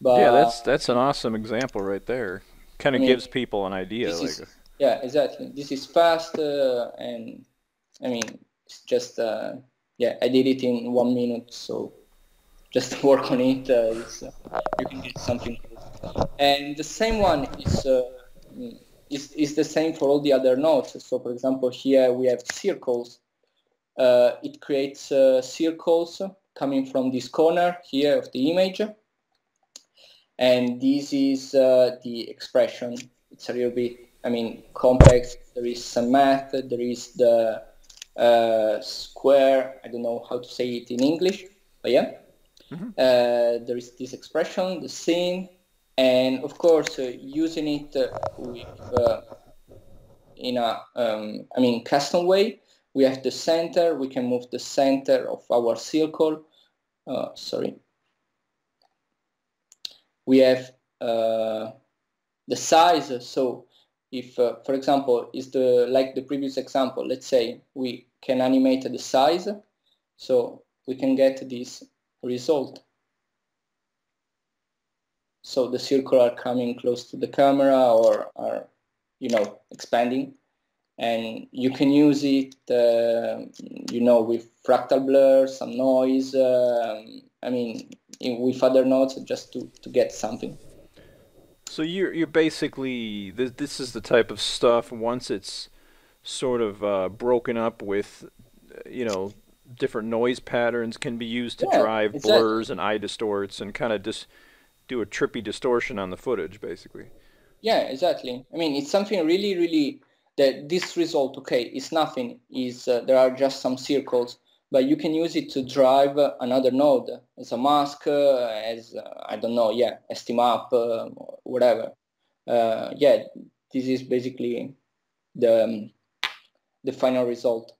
But yeah, that's an awesome example right there. Kind of gives people an idea. Like, yeah, exactly. This is fast, and I mean, it's just yeah, I did it in 1 minute, so just work on it. You can get something. And the same one is the same for all the other nodes. So, for example, here we have circles. It creates circles coming from this corner here of the image, and this is the expression. It's a little bit, I mean, complex. There is some math. There is the square. I don't know how to say it in English, but yeah, there is this expression, the scene, and of course using it with, in a I mean, custom way. We have the center. We can move the center of our circle. We have the size. So, if for example, is the like the previous example. Let's say we can animate the size, so we can get this result. So the circle are coming close to the camera, or are, you know, expanding. And you can use it, you know, with fractal blur, some noise, I mean, with other nodes, just to get something. So you're basically, this is the type of stuff, once it's sort of broken up with, you know, different noise patterns, can be used to drive blurs and eye distorts and kind of just do a trippy distortion on the footage, basically. Yeah, exactly. I mean, it's something really, really... that this result, okay, is nothing, is there are just some circles, but you can use it to drive another node as a mask, as I don't know, yeah, steam up, whatever. Yeah, this is basically the final result,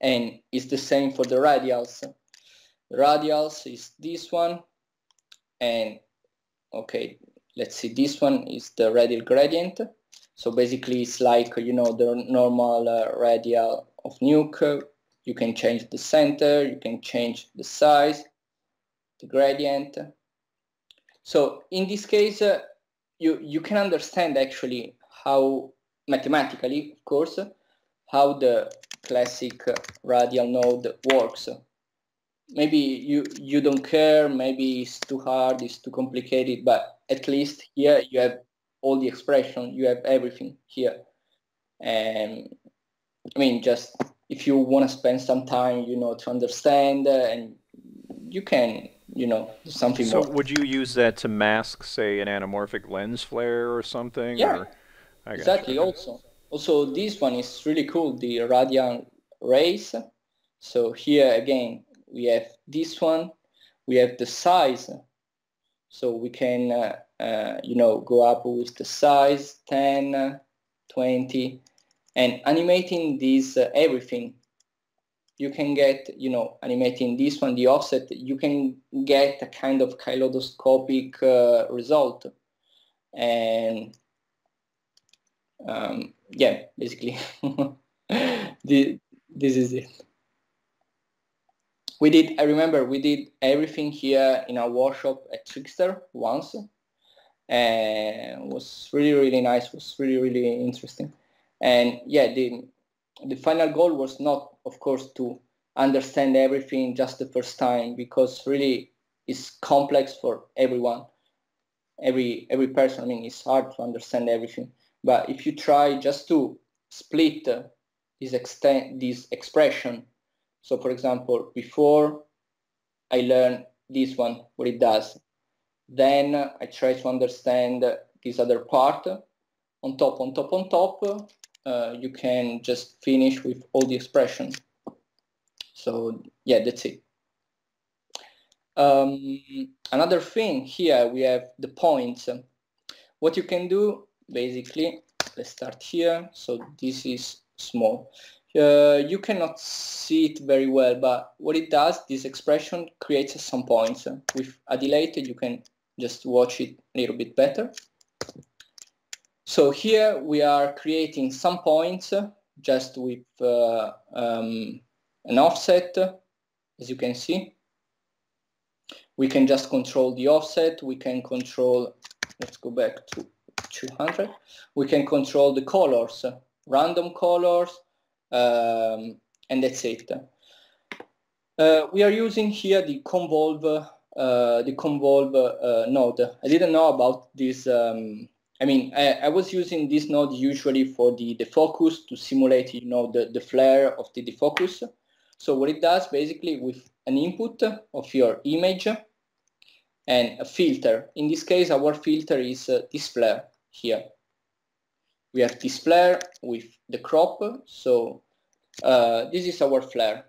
and it's the same for the radials. The radials is this one, and okay, let's see, this one is the radial gradient. So basically, it's like, you know, the normal radial of Nuke. You can change the center, you can change the size, the gradient. So in this case, you can understand actually how, mathematically, of course, how the classic radial node works. Maybe you don't care, maybe it's too hard, it's too complicated, but at least here you have all the expression, you have everything here. And I mean, just if you want to spend some time, you know, to understand, and you can, you know, do something more. So would you use that to mask, say, an anamorphic lens flare or something? Yeah, or... exactly. Also, this one is really cool, the radial rays. So here again, we have this one, we have the size. So we can, you know, go up with the size, 10, 20, and animating this everything. You can get, you know, animating this one, the offset, you can get a kind of kaleidoscopic result. And yeah, basically, this is it. I remember we did everything here in our workshop at Trixter once, and it was really, really nice, it was really, really interesting. And yeah, the final goal was not, of course, to understand everything just the first time, because really it's complex for everyone, every person. I mean, it's hard to understand everything, but if you try just to split this expression. So, for example, before I learn this one, what it does, then I try to understand this other part. On top, you can just finish with all the expressions. So, yeah, that's it. Another thing here, we have the points. What you can do, basically, let's start here. So this is small. You cannot see it very well, but what it does, this expression creates some points. With a delay, you can just watch it a little bit better. So here we are creating some points just with an offset, as you can see. We can just control the offset, we can control, let's go back to 200, we can control the colors, random colors, and that's it. We are using here the convolve node. I didn't know about this. I mean, I was using this node usually for the defocus to simulate, you know, the flare of the defocus. So what it does basically, with an input of your image and a filter. In this case, our filter is this flare here. We have this flare with the crop. So this is our flare.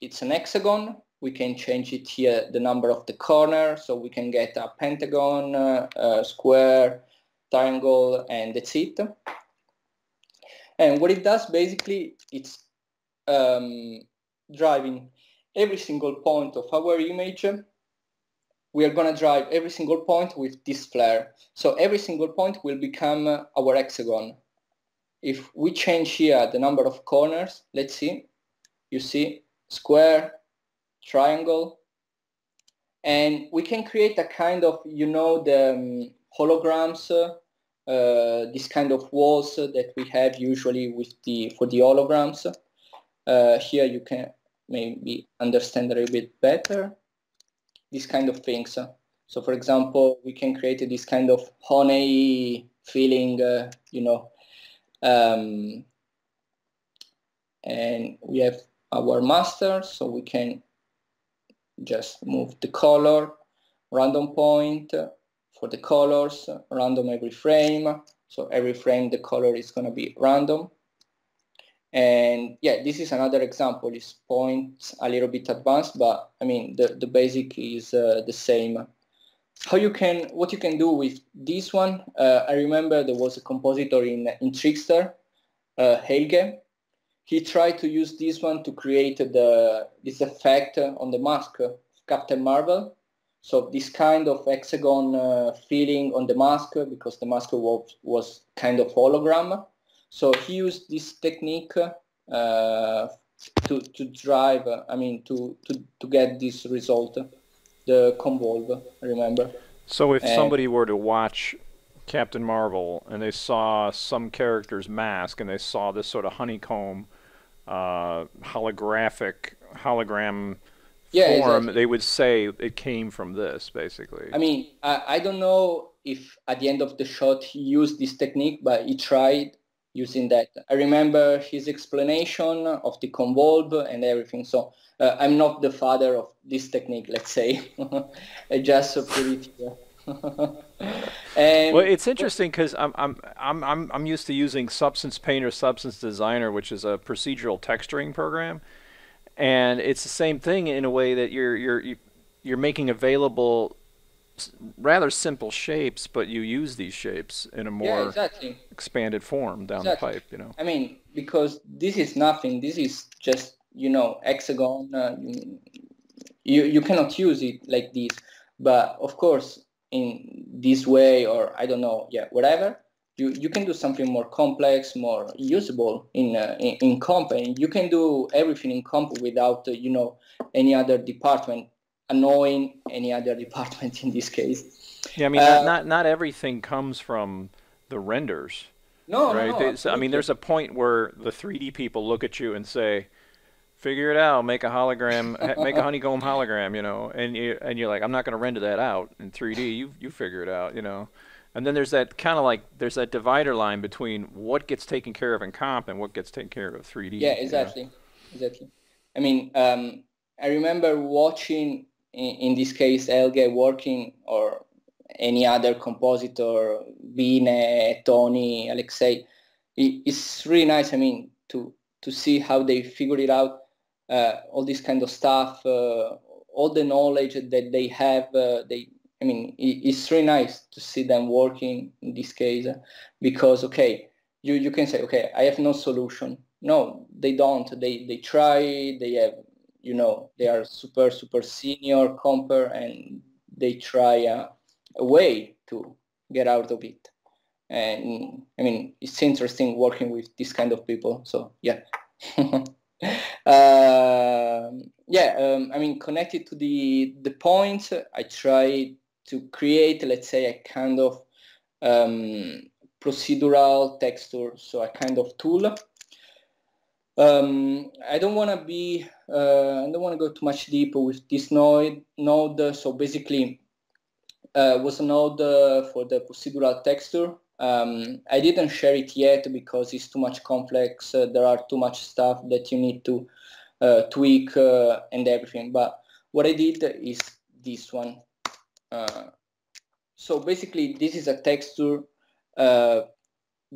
It's an hexagon. We can change it here, the number of the corner, so we can get a pentagon, a square, triangle, and that's it. And what it does basically, it's driving every single point of our image. We are going to drive every single point with this flare. So every single point will become our hexagon. If we change here the number of corners, let's see, you see square, triangle, and we can create a kind of, you know, the holograms, this kind of walls that we have usually with the, for the holograms. Here you can maybe understand a little bit better these kind of things. So for example, we can create this kind of honey feeling, you know, and we have our master, so we can just move the color, random point for the colors, random every frame, so every frame the color is going to be random. And yeah, this is another example. This point's a little bit advanced, but I mean the basic is the same. How you can, what you can do with this one, I remember there was a compositor in Trixter, Helge. He tried to use this one to create this effect on the mask of Captain Marvel. So this kind of hexagon feeling on the mask, because the mask was kind of hologram. So he used this technique to drive, I mean, to get this result, the convolve, I remember. So if somebody were to watch Captain Marvel and they saw some character's mask and they saw this sort of honeycomb, hologram yeah, form, exactly. They would say it came from this, basically. I mean, I don't know if at the end of the shot he used this technique, but he tried using that. I remember his explanation of the convolve and everything, so I'm not the father of this technique, let's say. I just put it here. Well, it's interesting because I'm used to using Substance Painter, Substance Designer, which is a procedural texturing program, and it's the same thing in a way that you're making available rather simple shapes, but you use these shapes in a more expanded form down the pipe. You know, I mean, because this is nothing. This is just, you know, hexagon. You cannot use it like this, but of course, in this way, or I don't know, yeah, whatever, you can do something more complex, more usable in comp. And you can do everything in comp without, you know, any other department annoying any other department in this case. Yeah, I mean, not everything comes from the renders. No, right? No, they, I mean, there's a point where the 3D people look at you and say, figure it out, make a hologram, make a honeycomb hologram, you know, and you're like, I'm not going to render that out in 3D. You figure it out, you know. And then there's that kind of like, there's that divider line between what gets taken care of in comp and what gets taken care of 3D. Yeah, exactly, you know? Exactly. I mean, I remember watching in this case Helge working, or any other compositor, Vine, Tony, Alexei. It's really nice. I mean, to see how they figure it out, all this kind of stuff, all the knowledge that they have. I mean, it's really nice to see them working in this case, because okay, you can say, okay, I have no solution. No, they don't. They try. They have, you know, they are super senior comper, and they try a way to get out of it. And I mean, it's interesting working with this kind of people. So yeah. I mean, connected to the points, I try to create, let's say, a kind of procedural texture, so a kind of tool. I don't want to be, I don't want to go too much deeper with this node. So basically, was a node for the procedural texture. I didn't share it yet because it's too much complex. There are too much stuff that you need to tweak and everything. But what I did is this one. So basically, this is a texture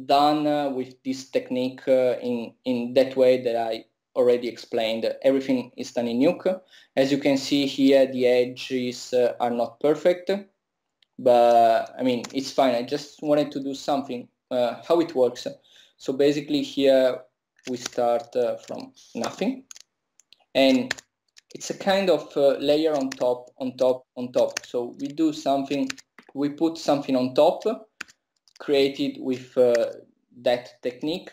done with this technique in that way that I already explained. Everything is done in Nuke. As you can see here, the edges are not perfect, but I mean, it's fine. I just wanted to do something, how it works. So basically here we start from nothing, and it's a kind of layer on top, on top, on top. So we do something, we put something on top, created with that technique,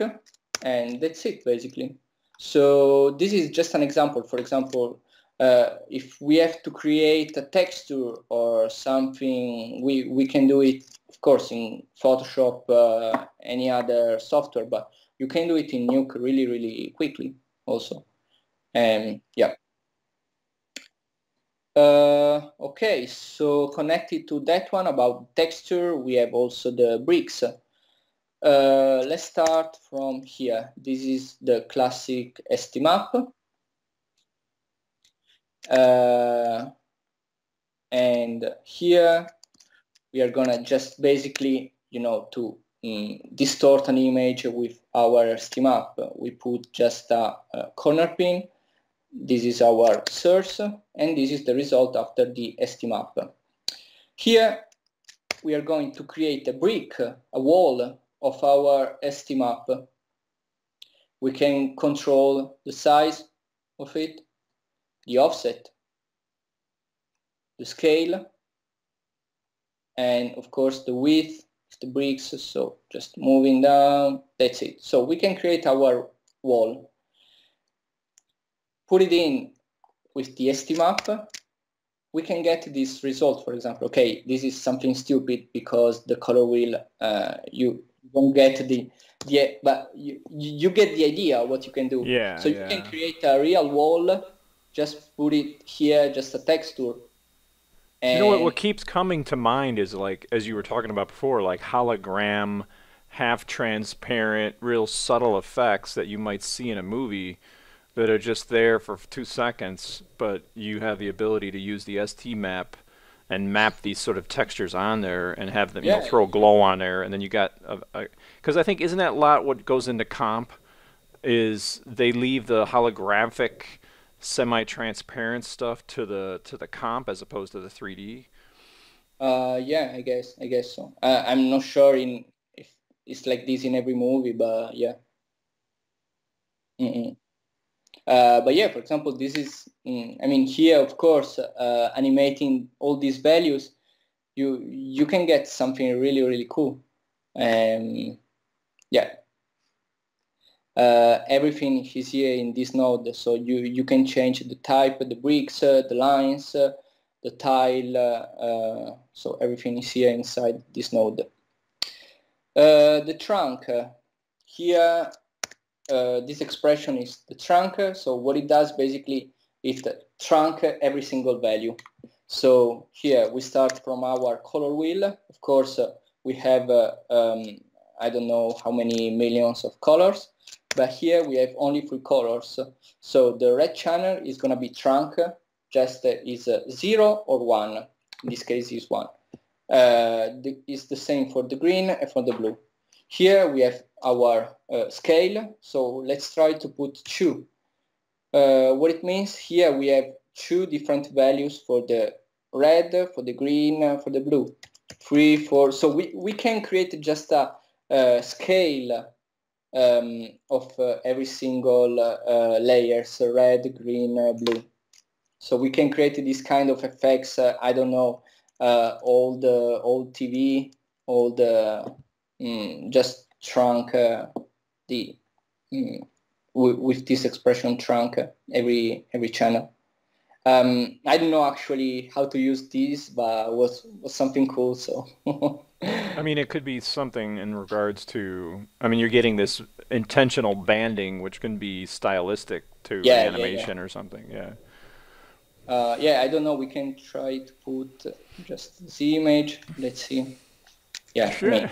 and that's it basically. So this is just an example. For example, if we have to create a texture or something, we can do it, of course, in Photoshop, any other software, but you can do it in Nuke really, really quickly also. Yeah. Okay, so connected to that one about texture, we have also the bricks. Let's start from here. This is the classic ST map. And here we are gonna just basically, you know, to distort an image with our ST map. We put just a corner pin. This is our source, and this is the result after the ST map. Here we are going to create a brick, a wall of our ST map. We can control the size of it, the offset, the scale, and of course the width of the bricks. So just moving down, that's it. So we can create our wall. Put it in with the ST map, we can get this result. For example, okay, this is something stupid because the color wheel, you won't get the but you get the idea of what you can do. Yeah. So you can create a real wall, just put it here, just a texture. And you know what keeps coming to mind is, like, as you were talking about before, like hologram, half-transparent, real subtle effects that you might see in a movie that are just there for 2 seconds, but you have the ability to use the ST map and map these sort of textures on there and have them, you know, throw glow on there, and then you got, because I think, isn't that a lot what goes into comp, is they leave the holographic, semi-transparent stuff to the comp as opposed to the 3D? Yeah, I guess so. I'm not sure if it's like this in every movie, but yeah. But yeah, for example, this is, I mean, here, of course, animating all these values, you can get something really, really cool. Yeah. Everything is here in this node, so you can change the type, the bricks, the lines, the tile, so everything is here inside this node. The trunk, here, this expression is the trunk. So what it does basically is trunk every single value. So here we start from our color wheel. Of course, we have I don't know how many millions of colors, but here we have only 3 colors. So the red channel is gonna be trunk, just is 0 or 1. In this case, is 1. It's the same for the green and for the blue. Here we have our scale, so let's try to put 2. What it means, here we have 2 different values for the red, for the green, for the blue. 3, 4, so we can create just a scale of every single layers, so red, green, blue. So we can create this kind of effects, I don't know, all the old TV, all the... just trunk with this expression trunk every channel. I don't know actually how to use these, but it was something cool. So I mean, it could be something in regards to, I mean, you're getting this intentional banding, which can be stylistic to animation or something. Yeah. Yeah, I don't know. We can try to put just the image. Let's see. Yeah, sure.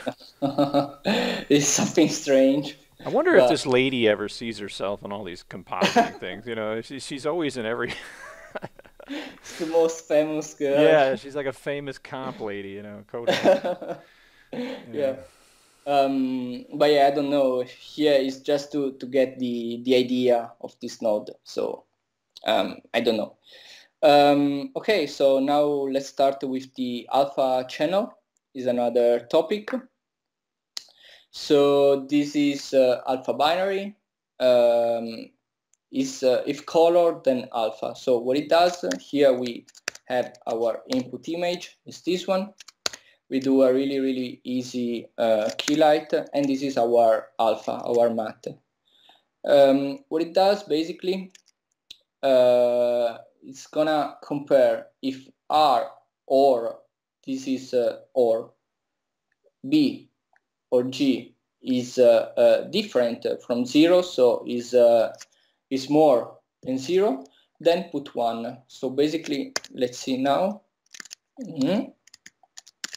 It's something strange. I wonder if this lady ever sees herself in all these compositing things. You know, she's always in every. It's the most famous girl. Yeah, she's like a famous comp lady. You know, coder. Yeah. But yeah, I don't know. Yeah, it's just to get the idea of this node. So. I don't know. Okay, so now let's start with the alpha channel. Is another topic. So this is alpha binary. If colored, then alpha. So what it does, here we have our input image. It's this one. We do a really, really easy key light, and this is our alpha, our matte. What it does basically, it's gonna compare if R or this is or B or G is different from 0, so is more than 0, then put 1. So basically, let's see now.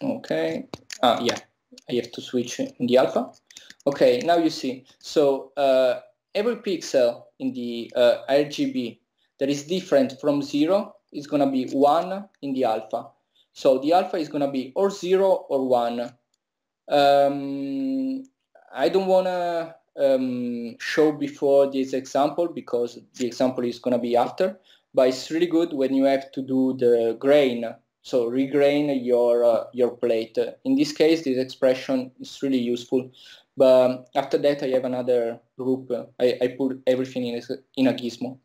Okay. Ah, yeah. I have to switch in the alpha. Okay. Now you see. So every pixel in the RGB that is different from 0 is going to be 1 in the alpha. So the alpha is going to be or 0 or 1. I don't want to show before this example because the example is going to be after, but it's really good when you have to do the grain, so regrain your plate. In this case, this expression is really useful. But after that, I have another group. I put everything in a gizmo.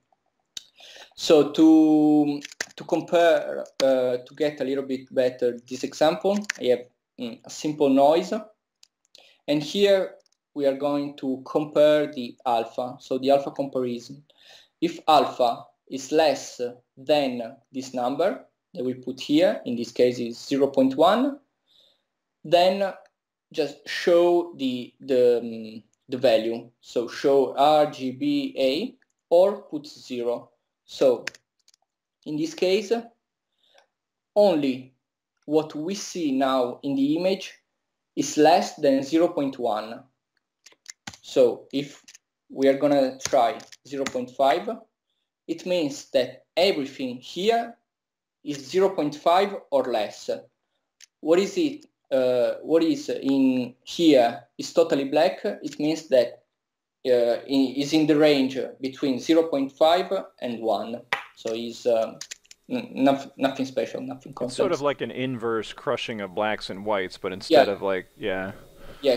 So to compare, to get a little bit better this example, I have a simple noise. And here we are going to compare the alpha, so the alpha comparison. If alpha is less than this number that we put here, in this case is 0.1, then just show the value. So show RGBA or put 0. So in this case, only what we see now in the image is less than 0.1. So if we are going to try 0.5, it means that everything here is 0.5 or less. What is it? What is in here is totally black. It means that is in the range between 0.5 and 1, so is nothing special, nothing complex. It's sort of like an inverse crushing of blacks and whites, but instead of like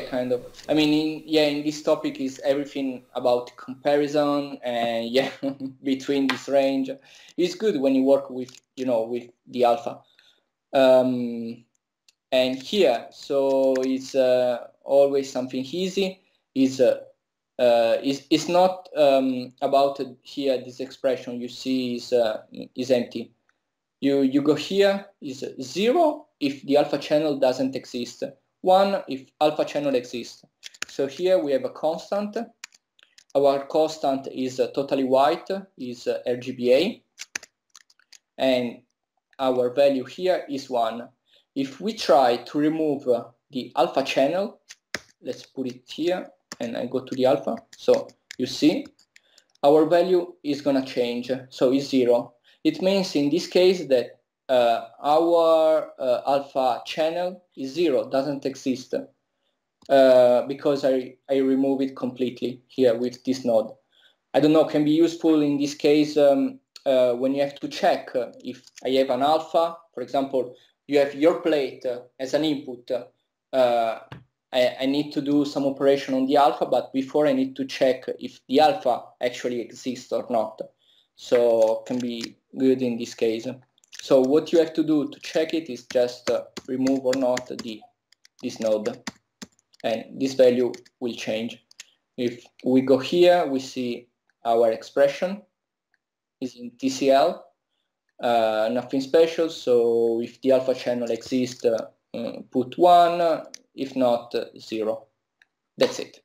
kind of. I mean, in this topic is everything about comparison, and between this range, it's good when you work with with the alpha, and here so it's always something easy. It's not about here. This expression you see is empty. You go here is 0 if the alpha channel doesn't exist, 1 if alpha channel exists. So here we have a constant. Our constant is totally white, is RGBA, and our value here is 1. If we try to remove the alpha channel, let's put it here. And I go to the alpha, so you see our value is gonna change, so it's 0. It means in this case that our alpha channel is 0, doesn't exist, because I remove it completely here with this node. I don't know, can be useful in this case when you have to check if I have an alpha. For example, you have your plate as an input. I need to do some operation on the alpha, but before I need to check if the alpha actually exists or not. So can be good in this case. So what you have to do to check it is just remove or not this node, and this value will change. If we go here, we see our expression is in TCL. nothing special, so if the alpha channel exists, put 1, if not, 0. That's it.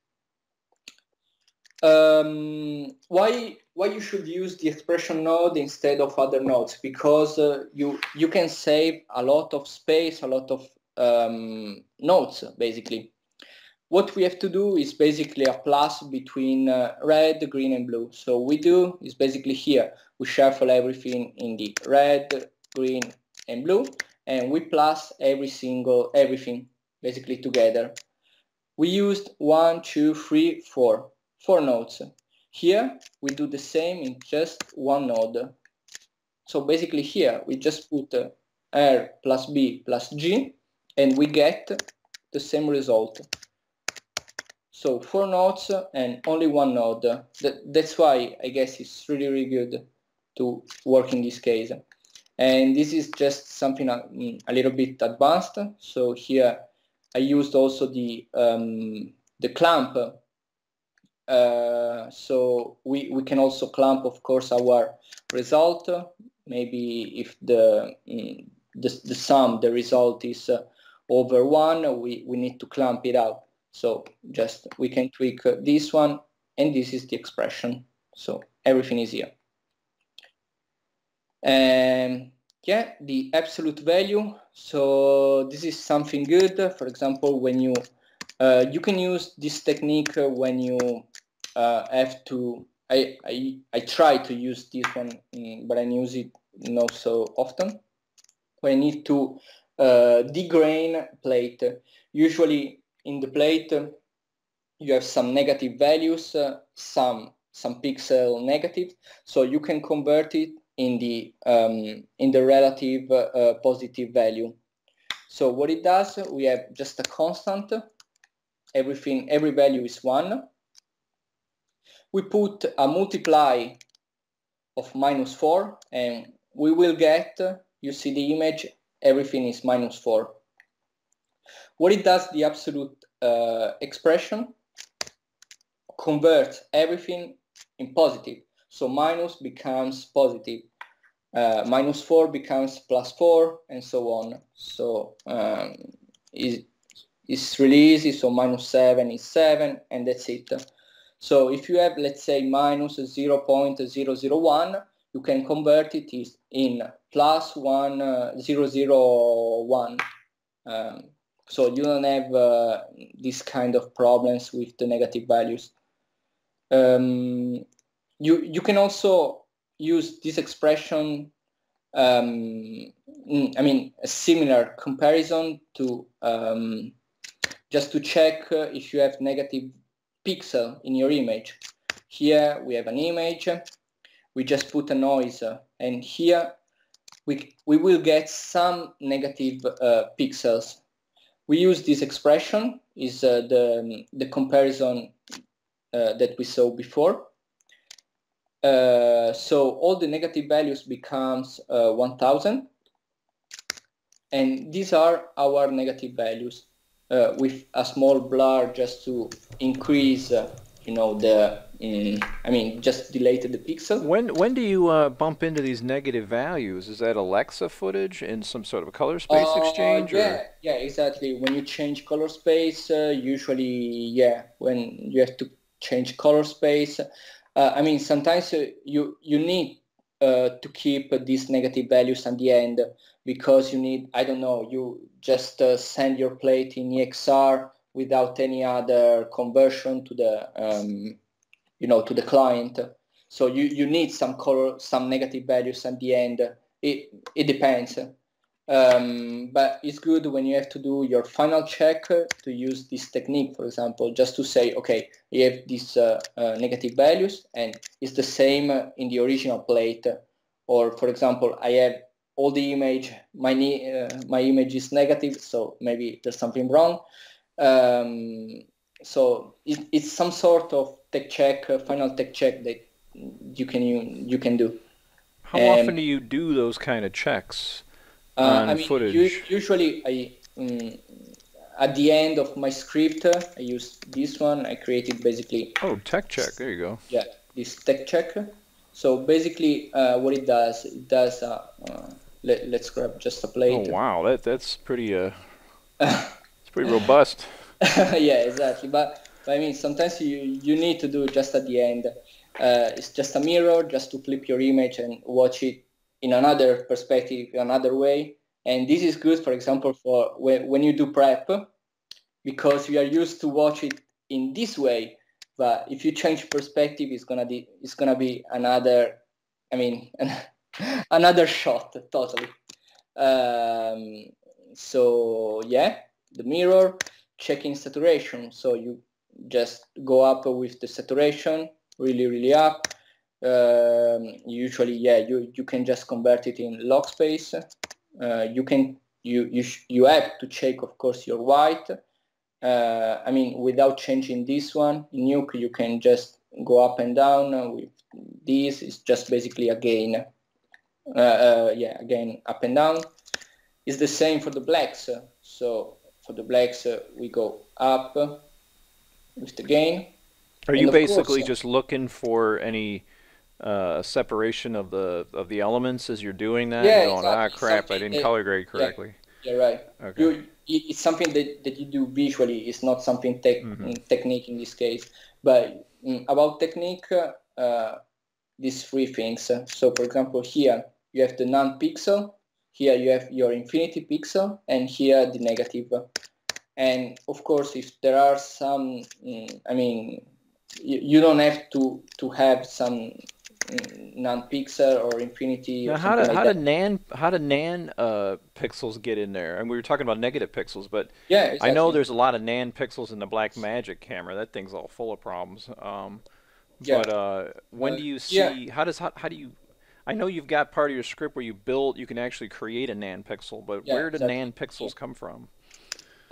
Why you should use the expression node instead of other nodes? Because you can save a lot of space, a lot of nodes, basically. What we have to do is basically a plus between red, green and blue. So we do is basically here. We shuffle everything in the red, green and blue, and we plus everything basically together. We used 1, 2, 3, 4 nodes. Here we do the same in just one node. So basically here we just put R plus B plus G and we get the same result. So 4 nodes and only one node. That's why I guess it's really, really good to work in this case. And this is just something a little bit advanced. So here I used also the clamp. So we can also clamp, of course, our result. Maybe if the sum, the result is over 1, we need to clamp it out. So just we can tweak this one, and this is the expression. So everything is here. And yeah, the absolute value. So this is something good. For example, when you you can use this technique when you have to. I try to use this one, but I use it not so often. When I need to degrain plate, usually in the plate you have some negative values, some pixel negative, so you can convert it in the relative positive value. So what it does, we have just a constant, every value is 1. We put a multiply of -4 and we will get, you see the image, everything is -4. What it does, the absolute expression converts everything in positive. So minus becomes positive, -4 becomes +4, and so on. So it's really easy. So -7 is 7, and that's it. So if you have, let's say, -0.001, you can convert it in +1001. So you don't have this kind of problems with the negative values. You can also use this expression, I mean, a similar comparison to just to check if you have negative pixel in your image. Here we have an image, we just put a noise, and here we will get some negative pixels. We use this expression, is the comparison that we saw before. So all the negative values becomes 1000, and these are our negative values with a small blur just to increase, you know, the I mean, just deleted the pixel. When do you bump into these negative values? Is that Alexa footage in some sort of color space exchange? Yeah, or? Yeah, exactly. When you change color space, usually, yeah, when you have to change color space. I mean, sometimes you need to keep these negative values at the end because you need, I don't know, you just send your plate in EXR without any other conversion to the you know, to the client. So you need some color, some negative values at the end. It depends. But it's good when you have to do your final check to use this technique, for example, just to say, okay, you have these negative values and it's the same in the original plate. Or, for example, I have all the image, my image is negative, so maybe there's something wrong. So it's some sort of tech check, final tech check that you can do. How often do you do those kind of checks on footage? Usually, at the end of my script, I use this one. I created basically. Oh, tech check. There you go. Yeah, this tech check, So basically, what it does let's grab just a plate. Oh wow, that's pretty it's pretty robust. Yeah, exactly. But I mean, sometimes you need to do just at the end. It's just a mirror, just to flip your image and watch it in another perspective, another way. And this is good, for example, for when you do prep, because you are used to watch it in this way. But if you change perspective, it's gonna be another, I mean, another shot totally. So yeah, the mirror, checking saturation. So you just go up with the saturation, really, really up. Usually, yeah, you can just convert it in log space. You have to check, of course, your white. I mean, without changing this one, in Nuke you can just go up and down with this. It's just basically again, again up and down. It's the same for the blacks. So for the blacks, we go up with the gain. Are you basically just looking for any separation of the elements as you're doing that? Yeah, going, exactly. Ah, crap! Something I didn't color grade correctly. Yeah. Yeah, right. Okay. It's something that you do visually. It's not something technique in this case. But about technique, these three things. So, for example, here you have the none pixel. Here you have your infinity pixel, and here the negative. And of course, if there are some, I mean, you don't have to have some non-pixel or infinity. Now, or how do nan pixels get in there? And we were talking about negative pixels, but yeah, exactly. I know there's a lot of nan pixels in the Blackmagic camera. That thing's all full of problems. Yeah. But when do you see? Yeah. How do you? I know you've got part of your script where you can actually create a nan pixel, but yeah, where do nan pixels come from?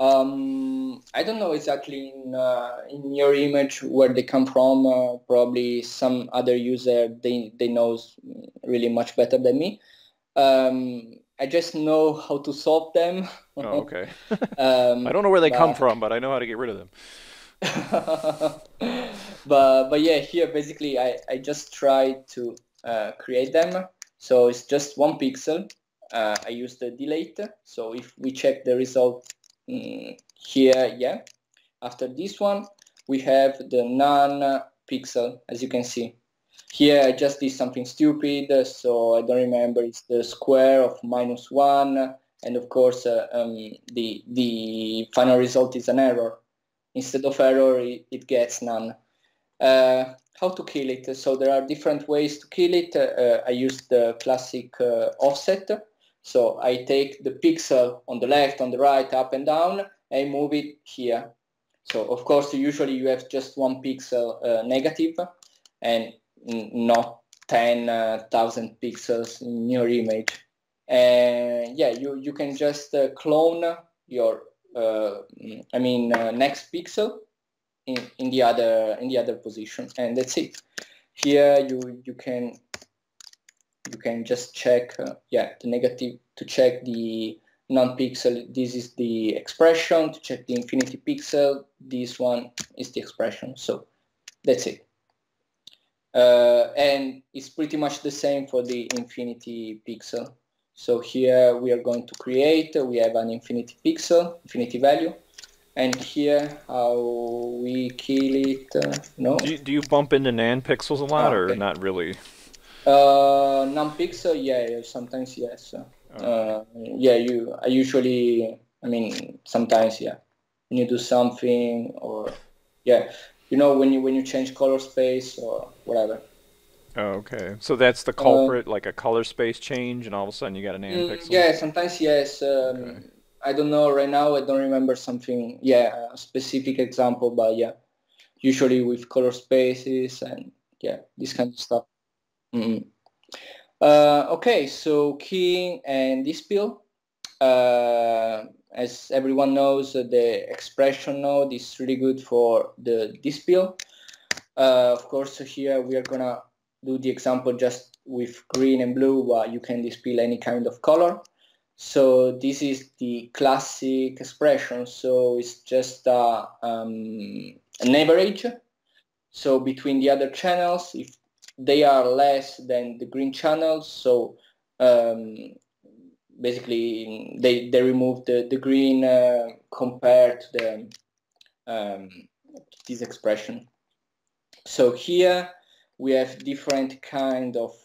I don't know exactly in your image where they come from. Probably some other user they knows really much better than me. I just know how to solve them. Oh, okay. I don't know where they come from, but I know how to get rid of them. but yeah, here basically I just try to create them. So it's just one pixel. I use the delete. So if we check the result. Here, yeah, after this one we have the none pixel, as you can see. Here I just did something stupid, so I don't remember. It's the square of -1, and of course the final result is an error. Instead of error, it gets none. How to kill it? So there are different ways to kill it. I used the classic offset. So I take the pixel on the left, on the right, up and down, and move it here. So of course, usually you have just one pixel negative, and not 10,000 pixels in your image. And yeah, you can just clone your next pixel in the other position, and that's it. Here you can just check the negative to check the non-pixel. This is the expression. To check the infinity pixel, this one is the expression. So that's it. And it's pretty much the same for the infinity pixel. So here we are going to create. We have an infinity pixel, infinity value. And here, how we kill it, no. Do you bump into nan pixels a lot, or not really? Non-pixel, yeah, sometimes yes. Okay. I usually, I mean, sometimes, yeah, when you do something, or yeah, you know, when you change color space or whatever. Oh, okay, so that's the culprit, like a color space change, and all of a sudden you got a nan pixel. Yeah, sometimes yes. Okay. I don't know right now. I don't remember something. Yeah, a specific example, but yeah, usually with color spaces and yeah, this kind of stuff. Okay, so keying and dispel. As everyone knows, the expression node is really good for the dispel. Of course, here we are gonna do the example just with green and blue, where you can dispel any kind of color. So this is the classic expression. So it's just an average. So between the other channels, if they are less than the green channels, so basically they remove the green compared to the this expression. So here we have different kind of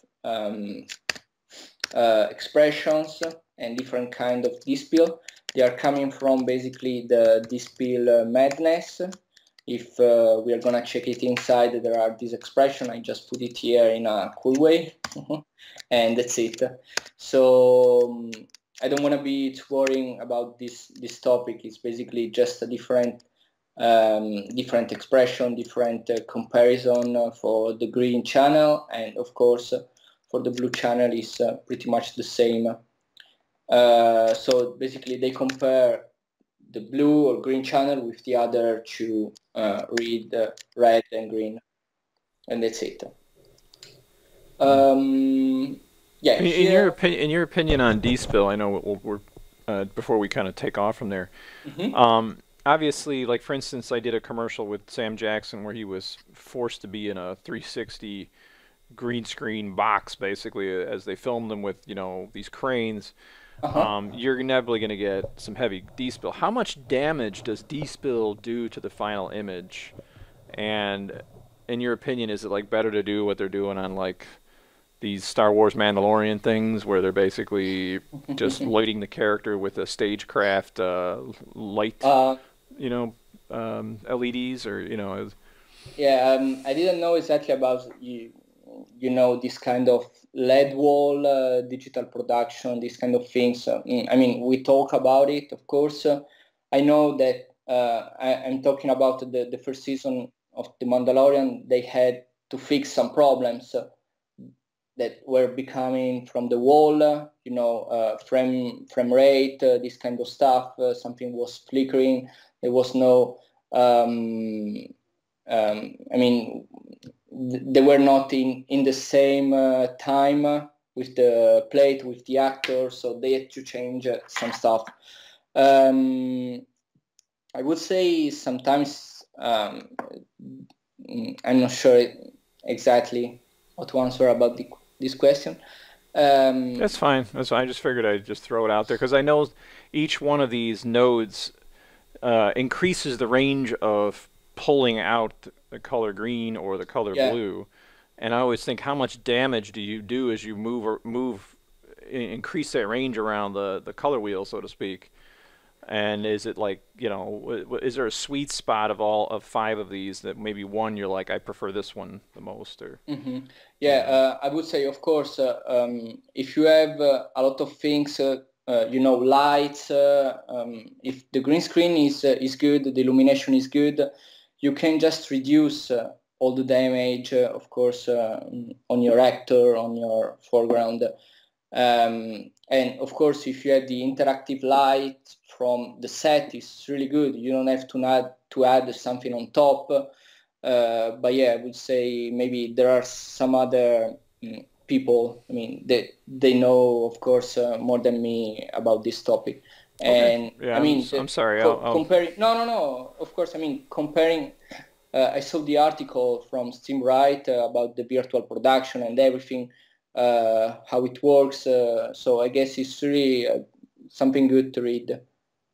expressions and different kind of dispel. They are coming from basically the dispel madness. If we are gonna check it inside, there are these expressions. I just put it here in a cool way, and that's it. So I don't want to be too worrying about this topic. It's basically just a different expression, different comparison for the green channel, and of course for the blue channel is pretty much the same. So basically they compare the blue or green channel with the other two red and green, and that's it. Yeah. In your opinion on Dispel, I know we're before we kind of take off from there. Mm-hmm. Obviously, like for instance, I did a commercial with Sam Jackson where he was forced to be in a 360 green screen box basically as they filmed them with, you know, these cranes. Uh-huh. You're inevitably going to get some heavy dispel. How much damage does dispel do to the final image? And in your opinion, is it like better to do what they're doing on like these Star Wars Mandalorian things where they're basically just lighting the character with a stagecraft light, you know, LEDs or, you know? Yeah, I didn't know exactly about you know, this kind of LED wall, digital production, these kind of things. I mean, we talk about it, of course. I know that I'm talking about the first season of The Mandalorian. They had to fix some problems that were becoming from the wall, you know, frame rate, this kind of stuff. Something was flickering. There was no, I mean, they were not in the same time with the plate, with the actor, so they had to change some stuff. I would say sometimes, I'm not sure exactly what to answer about this question. That's fine. That's fine. I just figured I'd just throw it out there because I know each one of these nodes increases the range of pulling out the color green or the color blue, and I always think, how much damage do you do as you increase that range around the color wheel, so to speak? And is it like, you know, is there a sweet spot of all of 5 of these that maybe one you're like, I prefer this one the most? Or mm-hmm. Yeah, I would say, of course, if you have a lot of things, you know, lights. If the green screen is good, the illumination is good, you can just reduce all the damage, of course, on your actor, on your foreground. And of course, if you have the interactive light from the set, it's really good. You don't have to add something on top. But yeah, I would say maybe there are some other people. I mean, they know, of course, more than me about this topic. Okay. And yeah, I mean, I'm sorry. Comparing, no. Of course, I mean comparing. I saw the article from SteamWright about the virtual production and everything, how it works. So I guess it's really something good to read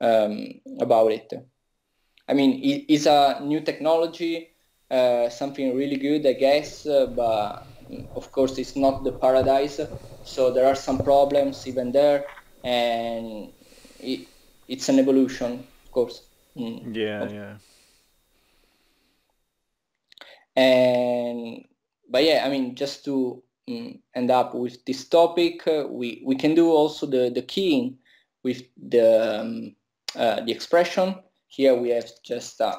about it. I mean, it's a new technology, something really good, I guess. But of course, it's not the paradise. So there are some problems even there, and it's an evolution, of course. Yeah, okay. Yeah. But yeah, I mean, just to end up with this topic, we can do also the keying with the expression. Here we have just a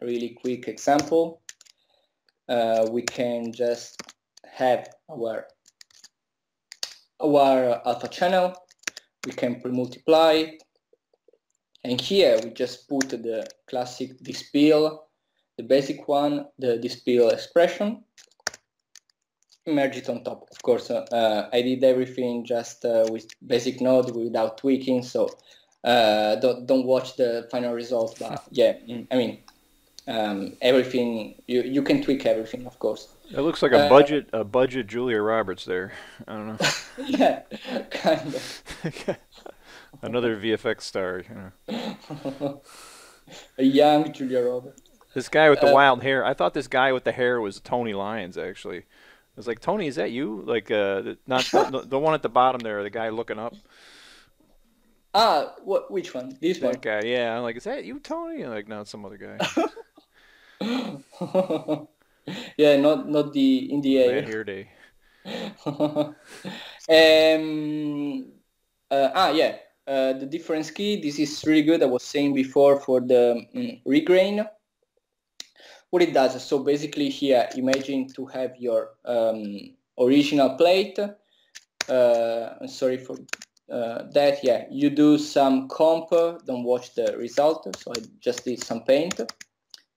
really quick example. We can just have our alpha channel. We can pre-multiply, and here we just put the classic dispel, the basic one, the dispel expression, merge it on top. Of course, I did everything just with basic node without tweaking, so don't watch the final result, but yeah, I mean, Everything you can tweak everything, of course. It looks like a budget Julia Roberts there. I don't know. Yeah, kind of. Another VFX star, you know. A young Julia Roberts. This guy with the wild hair. I thought this guy with the hair was Tony Lyons, actually. I was like, Tony, is that you? Like, not the one at the bottom there, the guy looking up. Ah, what? Which one? This one. That guy. Yeah. I'm like, is that you, Tony? I'm like, no, it's some other guy. Yeah, not the in the air. Hair day. Yeah. The difference key. This is really good. I was saying before for the regrain. What it does. So basically, here, imagine to have your original plate. Sorry for that. Yeah, you do some comp. Don't watch the result. So I just did some paint.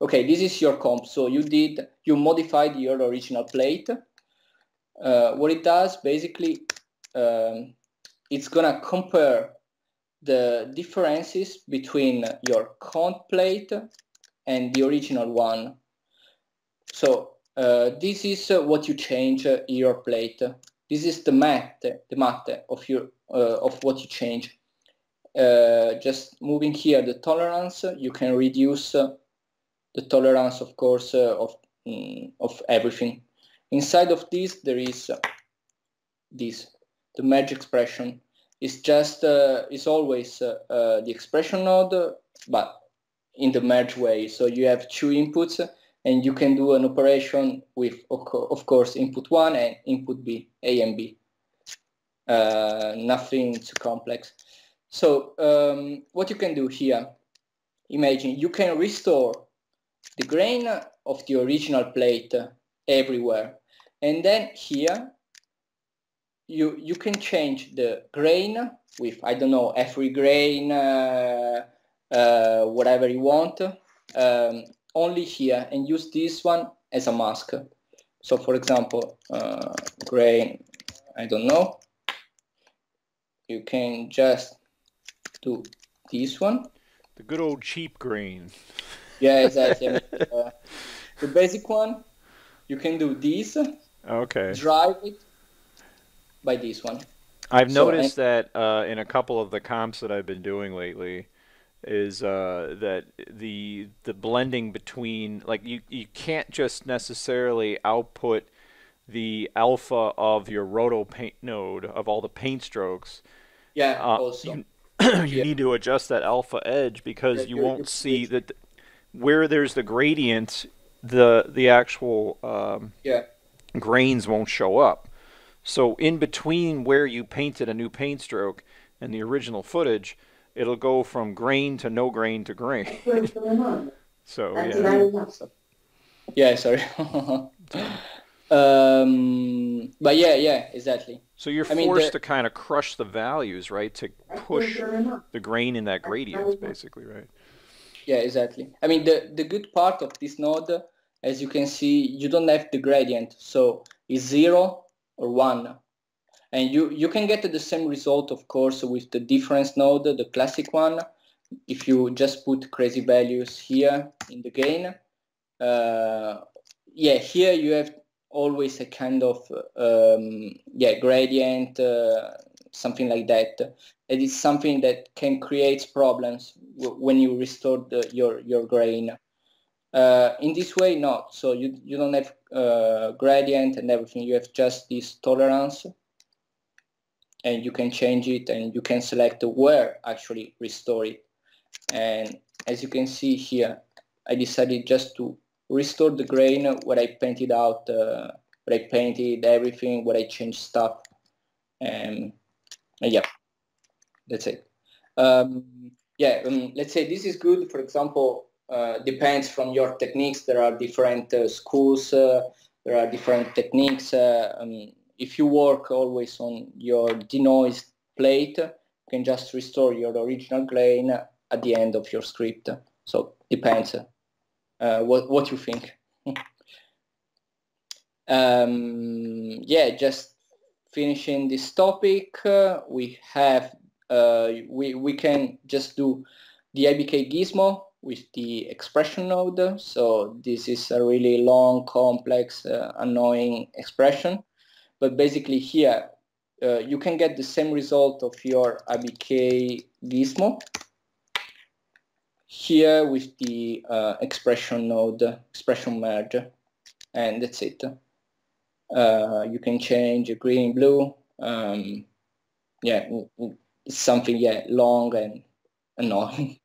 Okay, this is your comp. So you modified your original plate. What it does basically, it's gonna compare the differences between your comp plate and the original one. So this is what you change in your plate. This is the math of your of what you change. Just moving here the tolerance, you can reduce. The tolerance, of course, of everything. Inside of this, there is this. The merge expression is just is always the expression node, but in the merge way. So you have two inputs, and you can do an operation with, of course, input one and input B, A and B. Nothing too complex. So what you can do here? Imagine you can restore the grain of the original plate everywhere, and then here you can change the grain with, I don't know, every grain, whatever you want, only here, and use this one as a mask. So for example, grain, I don't know, you can just do this one, the good old cheap grain. Yeah, exactly. The basic one, you can do this. Okay. Drive it by this one. I've noticed that in a couple of the comps that I've been doing lately, is that the blending between, like, you can't just necessarily output the alpha of your roto paint node of all the paint strokes. Yeah. Also, you need to adjust that alpha edge because you won't see that. Where there's the gradient, the actual grains won't show up. So in between where you painted a new paint stroke and the original footage, it'll go from grain to no grain to grain. So yeah, sorry. But yeah, exactly. So you're forced to kind of crush the values, right, to push the grain in that gradient, basically, right? Yeah, exactly. I mean, the good part of this node, as you can see, you don't have the gradient, so it's 0 or 1, and you can get the same result, of course, with the difference node, the classic one, if you just put crazy values here in the gain. Yeah, here you have always a kind of gradient, something like that. It is something that can create problems when you restore your grain. In this way, not. So you don't have gradient and everything. You have just this tolerance, and you can change it, and you can select where actually restore it. And as you can see here, I decided just to restore the grain where I painted out, where I painted everything, where I changed stuff. And yeah, that's it. Let's say this is good. For example, depends from your techniques. There are different schools. There are different techniques. If you work always on your denoised plate, you can just restore your original grain at the end of your script. So depends what you think. Just finishing this topic, we have we can just do the IBK gizmo with the expression node. So this is a really long, complex, annoying expression. But basically here, you can get the same result of your ABK gizmo here with the expression node, expression merge, and that's it. You can change green, blue, yeah, it's something, yeah, long and annoying.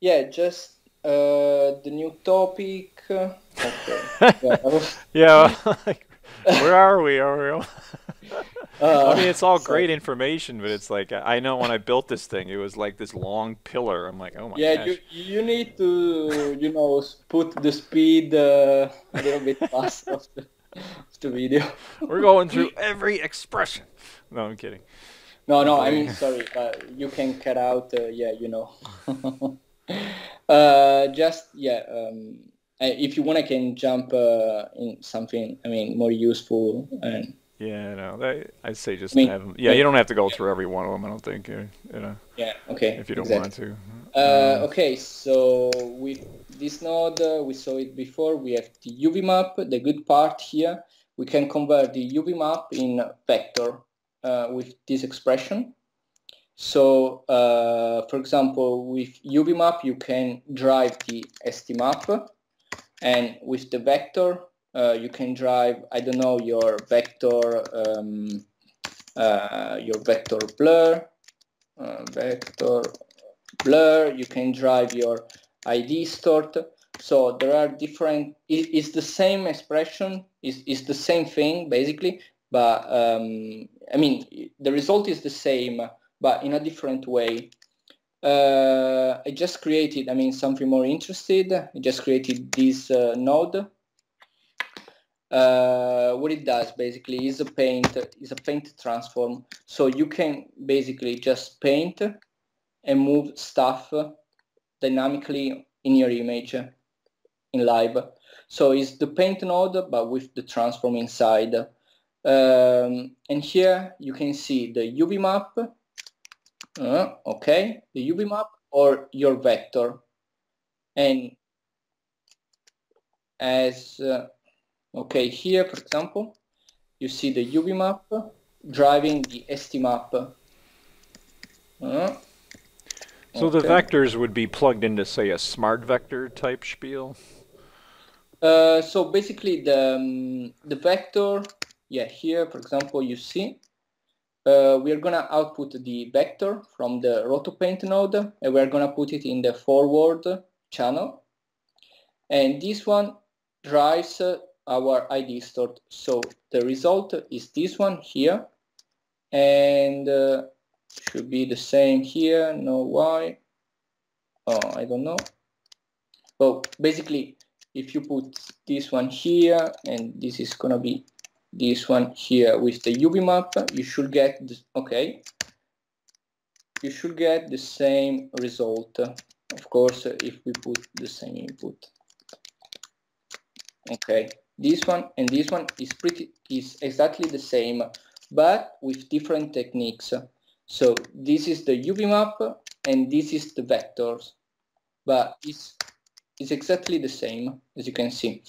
Yeah, just the new topic. Okay. Yeah, like, where are we? I mean, it's all great information, but it's like, I know when I built this thing, it was like this long pillar. I'm like, oh my gosh. Yeah, you need to, you know, put the speed a little bit faster of the video. We're going through every expression. No, I'm kidding. No, no, I mean, sorry, you can cut out, yeah, you know. Just, yeah, if you want, I can jump in something, I mean, more useful. And yeah, no, I'd say just, I mean, have them. Yeah, you don't have to go through every one of them, I don't think, you know. Yeah, okay. If you don't want to. Okay, so with this node, we saw it before, we have the UV map, the good part here. We can convert the UV map in vector. With this expression. So, for example, with UV map, you can drive the ST map, and with the vector, you can drive, I don't know, your vector blur, you can drive your ID sort. So there are different, it's the same expression, it's the same thing, basically, but I mean, the result is the same, but in a different way. I just created, I mean, something more interesting. I just created this node. What it does basically is a paint transform. So you can basically just paint and move stuff dynamically in your image in live. So it's the paint node, but with the transform inside. And here you can see the UV map, okay, the UV map or your vector. And as, okay, here, for example, you see the UV map driving the ST map. So okay. The vectors would be plugged into, say, a smart vector type spiel? So basically the vector... Yeah, here, for example, you see we are going to output the vector from the RotoPaint node, and we are going to put it in the forward channel. And this one drives our ID sort. So the result is this one here, and should be the same here. No, why? Oh, I don't know. Well, basically, if you put this one here, and this is going to be this one here with the UV map, you should get this, okay. You should get the same result, of course, if we put the same input. Okay, this one and this one is exactly the same, but with different techniques. So this is the UV map and this is the vectors, but it's exactly the same, as you can see.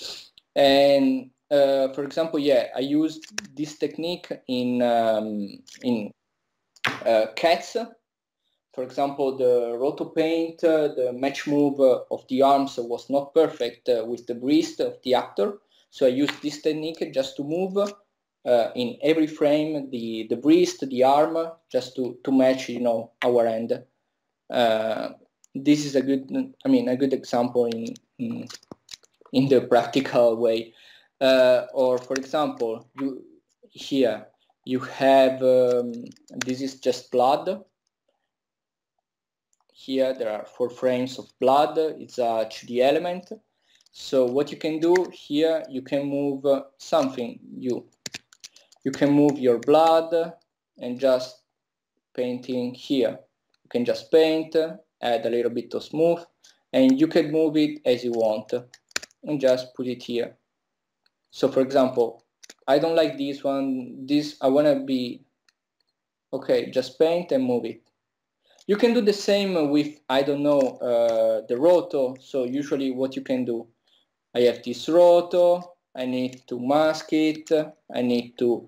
And for example, yeah, I used this technique in Cats. For example, the rotopaint, the match move of the arms was not perfect with the breast of the actor. So I used this technique just to move in every frame the breast, the arm, just to match, you know, our end. This is a good, I mean, a good example in the practical way. Or for example, here you have, this is just blood. Here there are 4 frames of blood, it's a 2D element. So what you can do here, you can move something, you can move your blood and just painting here. You can just paint, add a little bit of smooth, and you can move it as you want and just put it here. So for example, I don't like this one, I wanna be, okay, just paint and move it. You can do the same with, I don't know, the roto. So usually what you can do, I have this roto, I need to mask it, I need to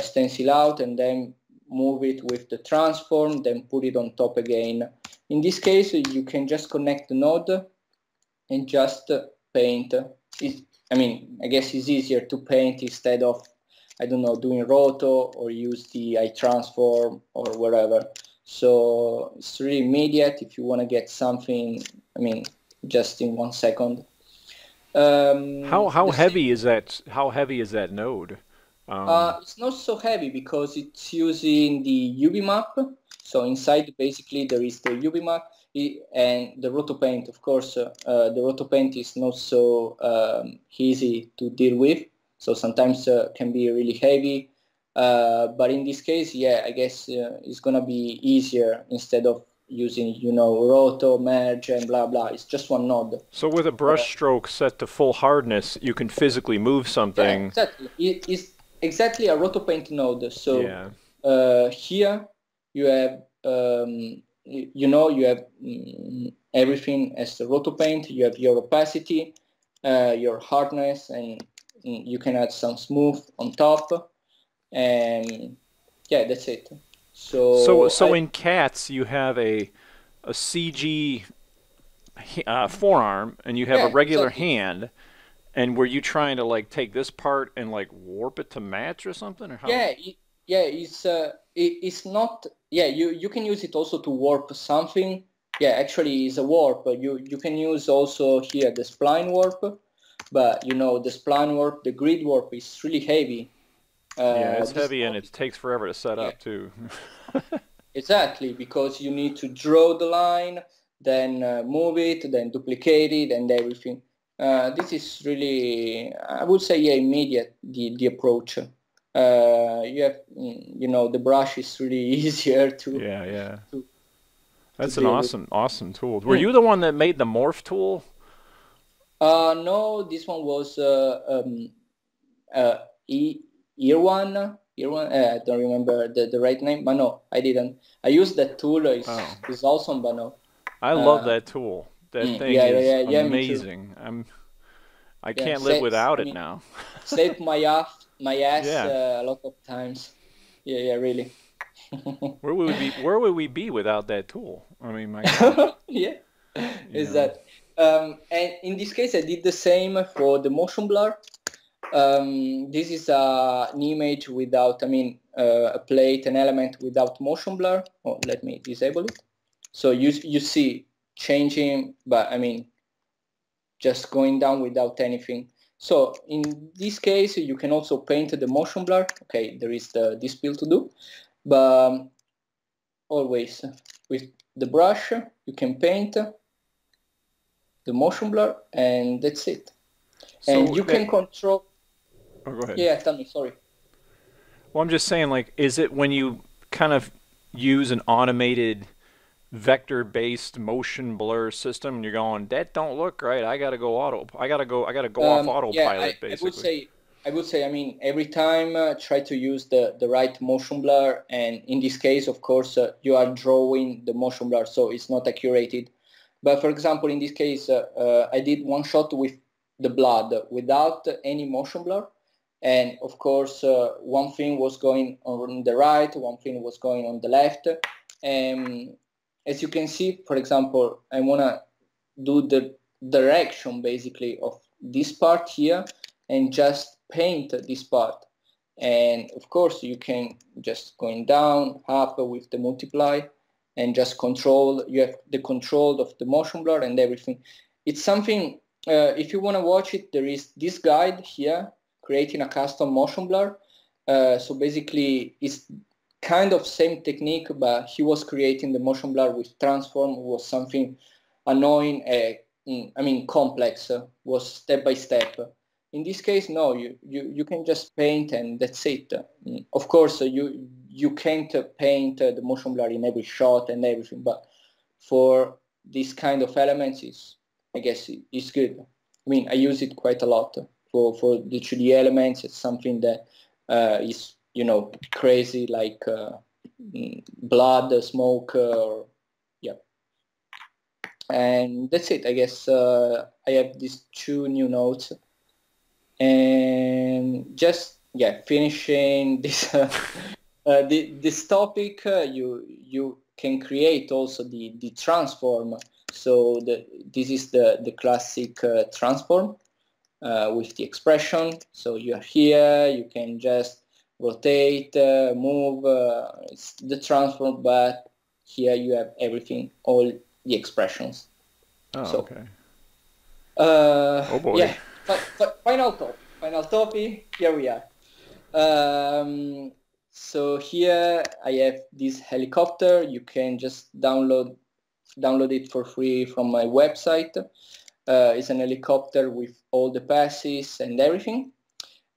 stencil out and then move it with the transform, then put it on top again. In this case, you can just connect the node and just paint. I mean, I guess it's easier to paint instead of, I don't know, doing roto or use the iTransform or whatever. So it's really immediate if you want to get something, I mean, just in 1 second. How heavy is that? How heavy is that node? It's not so heavy because it's using the UV map. So inside basically there is the UV map and the roto paint. Of course, the roto paint is not so easy to deal with. So sometimes can be really heavy. But in this case, yeah, I guess it's gonna be easier instead of using, you know, roto, merge, and blah, blah. It's just one node. So with a brush stroke set to full hardness, you can physically move something. Yeah, exactly. It's exactly a roto paint node. So yeah. Here you have, you know, you have everything as the roto paint. You have your opacity, your hardness, and you can add some smooth on top. And yeah, that's it. So in Cats you have a CG forearm and you have a regular hand, and were you trying to like take this part and like warp it to match or something, or how? Yeah, it's not. Yeah, you can use it also to warp something. Yeah, actually, it's a warp. You can use also here the spline warp, but you know the spline warp, the grid warp is really heavy. Yeah, it's heavy and it takes forever to set up too. Exactly, because you need to draw the line, then move it, then duplicate it, and everything. This is really, I would say, yeah, immediate, the approach. You have, you know, the brush is really easier to... Yeah, yeah. That's an awesome tool. Were you the one that made the morph tool? No, this one was Year one, I don't remember the right name, but no, I didn't. I used that tool. It's awesome, but no. I love that tool. That thing is amazing. I can't live without it now. Saved my ass a lot of times. Yeah, yeah, really. Where would we be without that tool? I mean, my God. Yeah, is that? And in this case, I did the same for the motion blur. This is an image without, I mean, a plate, an element without motion blur. Oh, let me disable it. So you see changing, but I mean, just going down without anything. So in this case, you can also paint the motion blur. Okay, there is this build to do, but always with the brush, you can paint the motion blur, and that's it. And so you can control... Oh, go ahead. Yeah, tell me, sorry. Well, I'm just saying, like, is it when you kind of use an automated vector-based motion blur system, and you're going, that don't look right, I gotta go off autopilot, basically. I would say, I mean, every time try to use the right motion blur, and in this case, of course, you are drawing the motion blur, so it's not accurated. But for example, in this case, I did one shot with the blood without any motion blur, and of course one thing was going on the right, one thing was going on the left, and as you can see, for example, I want to do the direction basically of this part here and just paint this part, and of course you can just going down, up with the multiply, and just control, you have the control of the motion blur and everything. It's something. If you want to watch it, there is this guide here, creating a custom motion blur. So basically, it's kind of same technique, but he was creating the motion blur with transform, was something annoying, I mean, complex, was step by step. In this case, no, you can just paint and that's it. Of course, you can't paint the motion blur in every shot and everything, but for this kind of elements, it's... I guess it's good. I mean, I use it quite a lot for the 3D elements. It's something that is, you know, crazy, like blood, smoke, or And that's it, I guess. I have these two new notes, and just, yeah, finishing this this topic. You can create also the transform. So this is the classic transform with the expression. So you are here. You can just rotate, move. It's the transform, but here you have everything, all the expressions. Oh, so, okay. Oh boy. Yeah. But final topic. Here we are. So here I have this helicopter. You can just download it for free from my website. It's an helicopter with all the passes and everything.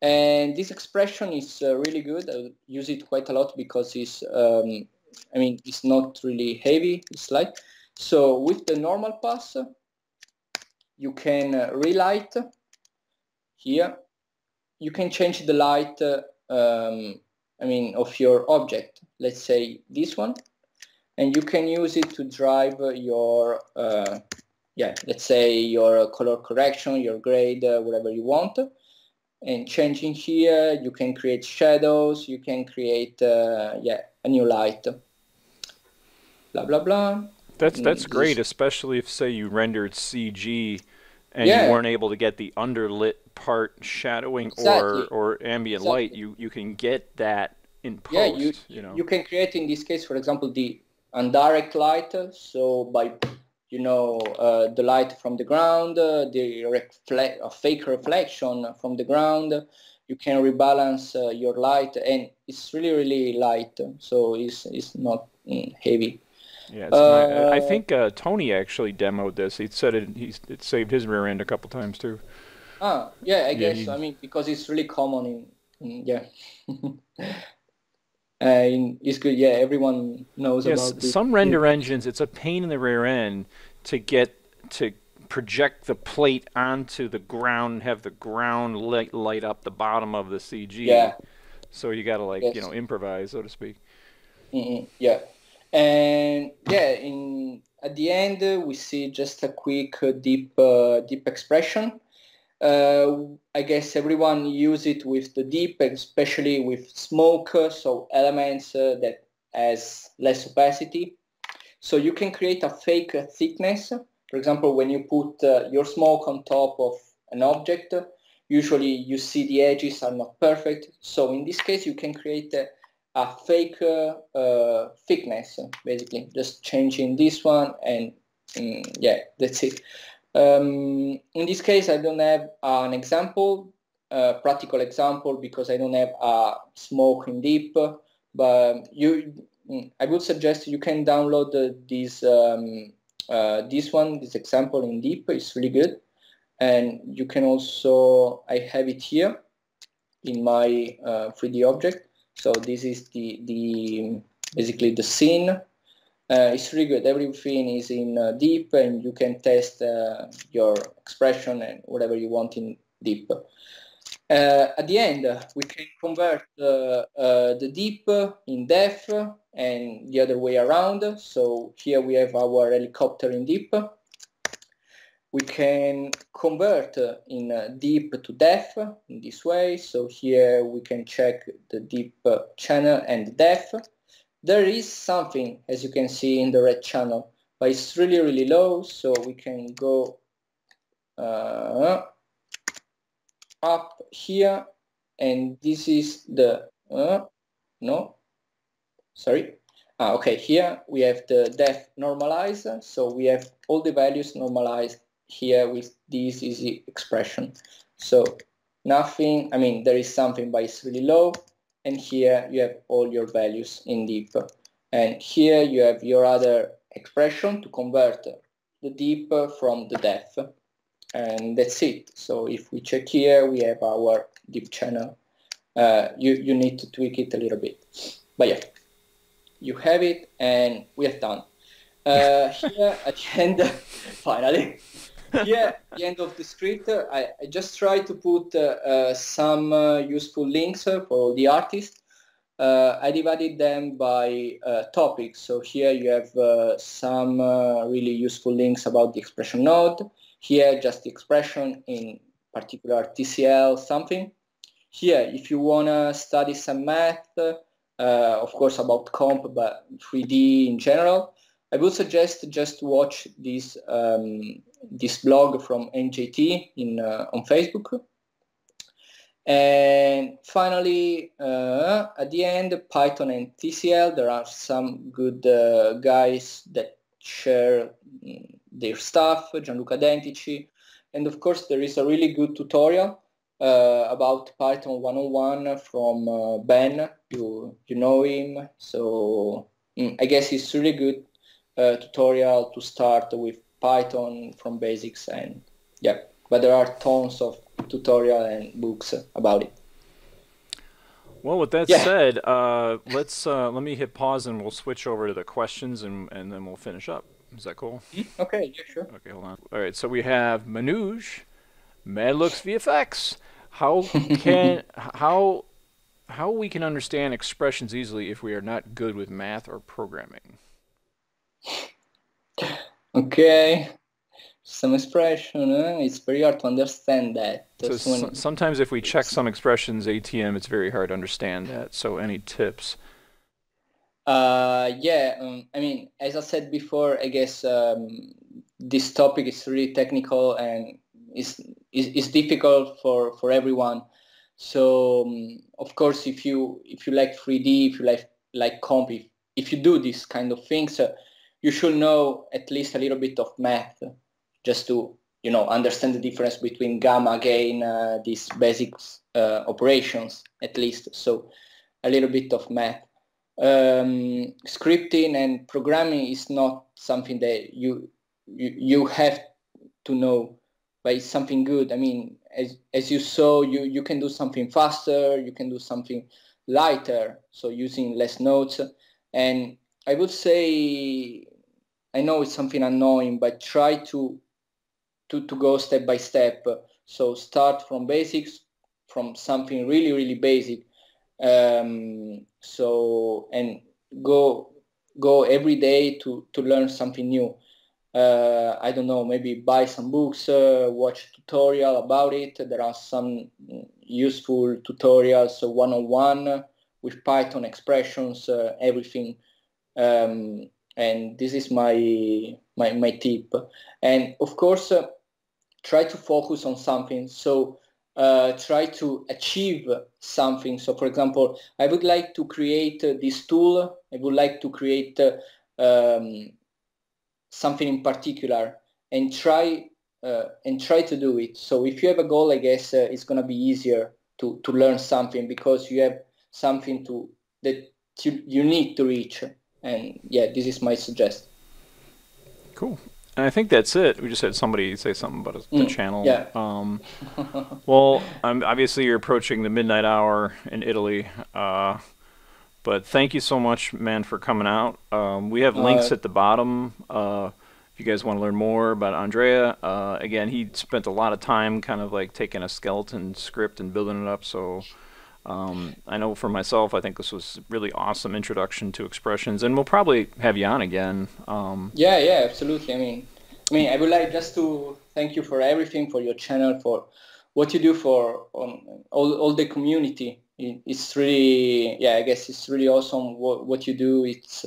And this expression is really good. I use it quite a lot because it's, I mean, it's not really heavy. It's light. So with the normal pass, you can relight here. You can change the light, I mean, of your object. Let's say this one, and you can use it to drive your, yeah, let's say your color correction, your grade, whatever you want. And changing here, you can create shadows. You can create, yeah, a new light. Blah blah blah. That's great, especially if, say, you rendered CG and yeah, you weren't able to get the underlit part shadowing, exactly, or ambient, exactly, light. You can get that in post. Yeah, you know, you can create in this case, for example, the indirect light. So by, you know, the light from the ground, the fake reflection from the ground, you can rebalance your light, and it's really light. So it's not heavy. Yeah, I think Tony actually demoed this. He said it saved his rear end a couple times too. Ah, yeah, I guess. I mean, because it's really common in yeah, it's good. Yeah, everyone knows about it. Some render engines, it's a pain in the rear end to get to project the plate onto the ground, have the ground light up the bottom of the CG. Yeah. So you got to, like, yes, you know, improvise, so to speak. Yeah. And yeah, at the end we see just a quick deep expression. I guess everyone use it with the deep, especially with smoke, so elements that has less opacity. So you can create a fake thickness. For example, when you put your smoke on top of an object, usually you see the edges are not perfect. So in this case, you can create a fake thickness, basically, just changing this one, and yeah, that's it. In this case, I don't have an example, practical example, because I don't have a smoke in deep. But I would suggest you can download this example in deep. It's really good, and you can also, I have it here in my 3D object. So this is the basically the scene. It's really good. Everything is in deep, and you can test your expression and whatever you want in deep. At the end, we can convert the deep in depth and the other way around. So here we have our helicopter in deep. We can convert in deep to depth in this way. So here we can check the deep channel and depth. There is something, as you can see, in the red channel, but it's really low. So we can go up here, and this is the okay, here we have the depth normalizer. So we have all the values normalized here with this easy expression. So nothing, I mean, there is something, but it's really low. And here you have all your values in deep. And here you have your other expression to convert the deep from the depth. And that's it. So if we check here, we have our deep channel. You need to tweak it a little bit. But yeah, you have it, and we are done. Here at the end, finally. Yeah, the end of the script, I just tried to put some useful links for the artists. I divided them by topics. So here you have some really useful links about the expression node. Here just the expression, in particular TCL something. Here if you want to study some math, of course about comp, but 3D in general, I would suggest just watch this this blog from NJT in on Facebook. And finally, at the end, Python and TCL. There are some good guys that share their stuff, Gianluca Dentici, and of course there is a really good tutorial about Python 101 from Ben. You know him, so I guess it's really good tutorial to start with Python from basics, and yeah, but there are tons of tutorial and books about it. Well, with that said, let me hit pause and we'll switch over to the questions, and then we'll finish up. Is that cool? Okay, yeah, sure. Okay, hold on. All right, so we have Manuge, Madlux VFX. How we can understand expressions easily if we are not good with math or programming? Okay, some expression, it's very hard to understand that. So sometimes if we check some expressions ATM, it's very hard to understand that. So any tips? I mean, as I said before, I guess this topic is really technical and it's difficult for everyone. So of course, if you like 3D, if you like comp, if you do this kind of things, you should know at least a little bit of math, just to understand the difference between gamma, gain, these basic operations at least. So a little bit of math. Scripting and programming is not something that you have to know, but it's something good. I mean, as you saw, you can do something faster, you can do something lighter, so using less nodes. And I would say, I know it's something annoying, but try to go step by step. So start from basics, from something really, really basic. And go every day to learn something new. I don't know, maybe buy some books, watch tutorial about it. There are some useful tutorials, one-on-one with Python expressions, everything. And this is my tip. And of course, try to focus on something. So try to achieve something. So for example, I would like to create this tool. I would like to create something in particular, and try to do it. So if you have a goal, I guess it's gonna be easier to learn something, because you have something that you need to reach. And yeah, this is my suggestion. Cool. And I think that's it. We just had somebody say something about the channel. Yeah. Well, obviously you're approaching the midnight hour in Italy, but thank you so much, man, for coming out. We have links at the bottom if you guys want to learn more about Andrea. Again, he spent a lot of time kind of like taking a skeleton script and building it up, so... I know for myself, I think this was a really awesome introduction to expressions, and we'll probably have you on again. Yeah, absolutely. I mean, I would like just to thank you for everything, for your channel, for what you do for all the community. It's really, I guess it's really awesome what you do. It's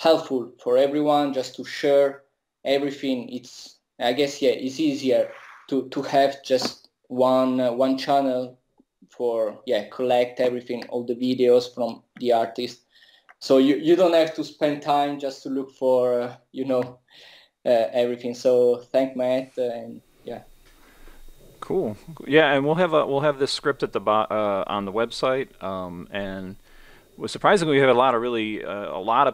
helpful for everyone just to share everything. It's, I guess, it's easier to have just one channel for collect everything, all the videos from the artist, so you don't have to spend time just to look for everything. So thank Matt, and cool. And we'll have this script at the on the website, and surprisingly we have a lot of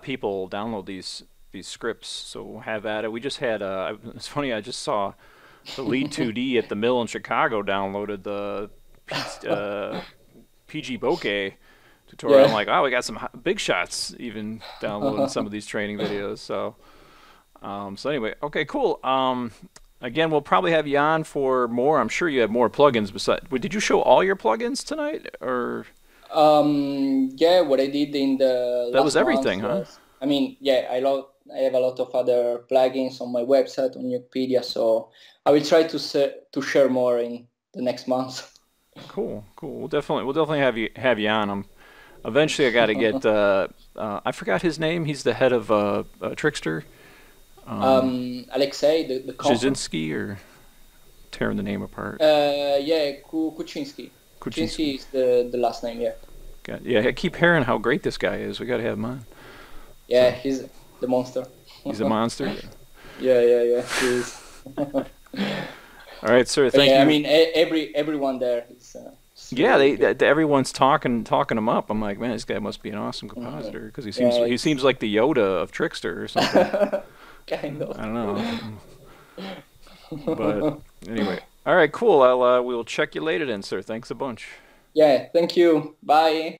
people download these scripts, so we'll have at it. We just had it's funny, I just saw the Lead 2D at the mill in Chicago downloaded the PG Bokeh tutorial. I'm like, oh, we got some big shots even downloading some of these training videos. So so anyway, okay, cool. Again, we'll probably have you on for more. I'm sure you have more plugins besides. Did you show all your plugins tonight, or Yeah, what I did in the that was everything, huh? I mean, yeah, I have a lot of other plugins on my website, on Nukepedia, so I will try to share more in the next month. Cool, cool. We'll definitely have you on. Eventually, I got to get. I forgot his name. He's the head of Trixter. Alexei, the Kuczynski, or tearing the name apart. Yeah, Kuczynski. Kuczynski is the last name. Yeah. God, yeah, I keep hearing how great this guy is. We got to have him on. Yeah, so. He's the monster. He's a monster. Yeah. He is. All right, sir. Thank you. I mean, everyone there is. Yeah, everyone's talking him up. I'm like, man, this guy must be an awesome compositor because he seems he seems like the Yoda of Trixter or something. Kind of. I don't know. But anyway, all right, cool. We'll check you later then, sir. Thanks a bunch. Yeah, thank you. Bye.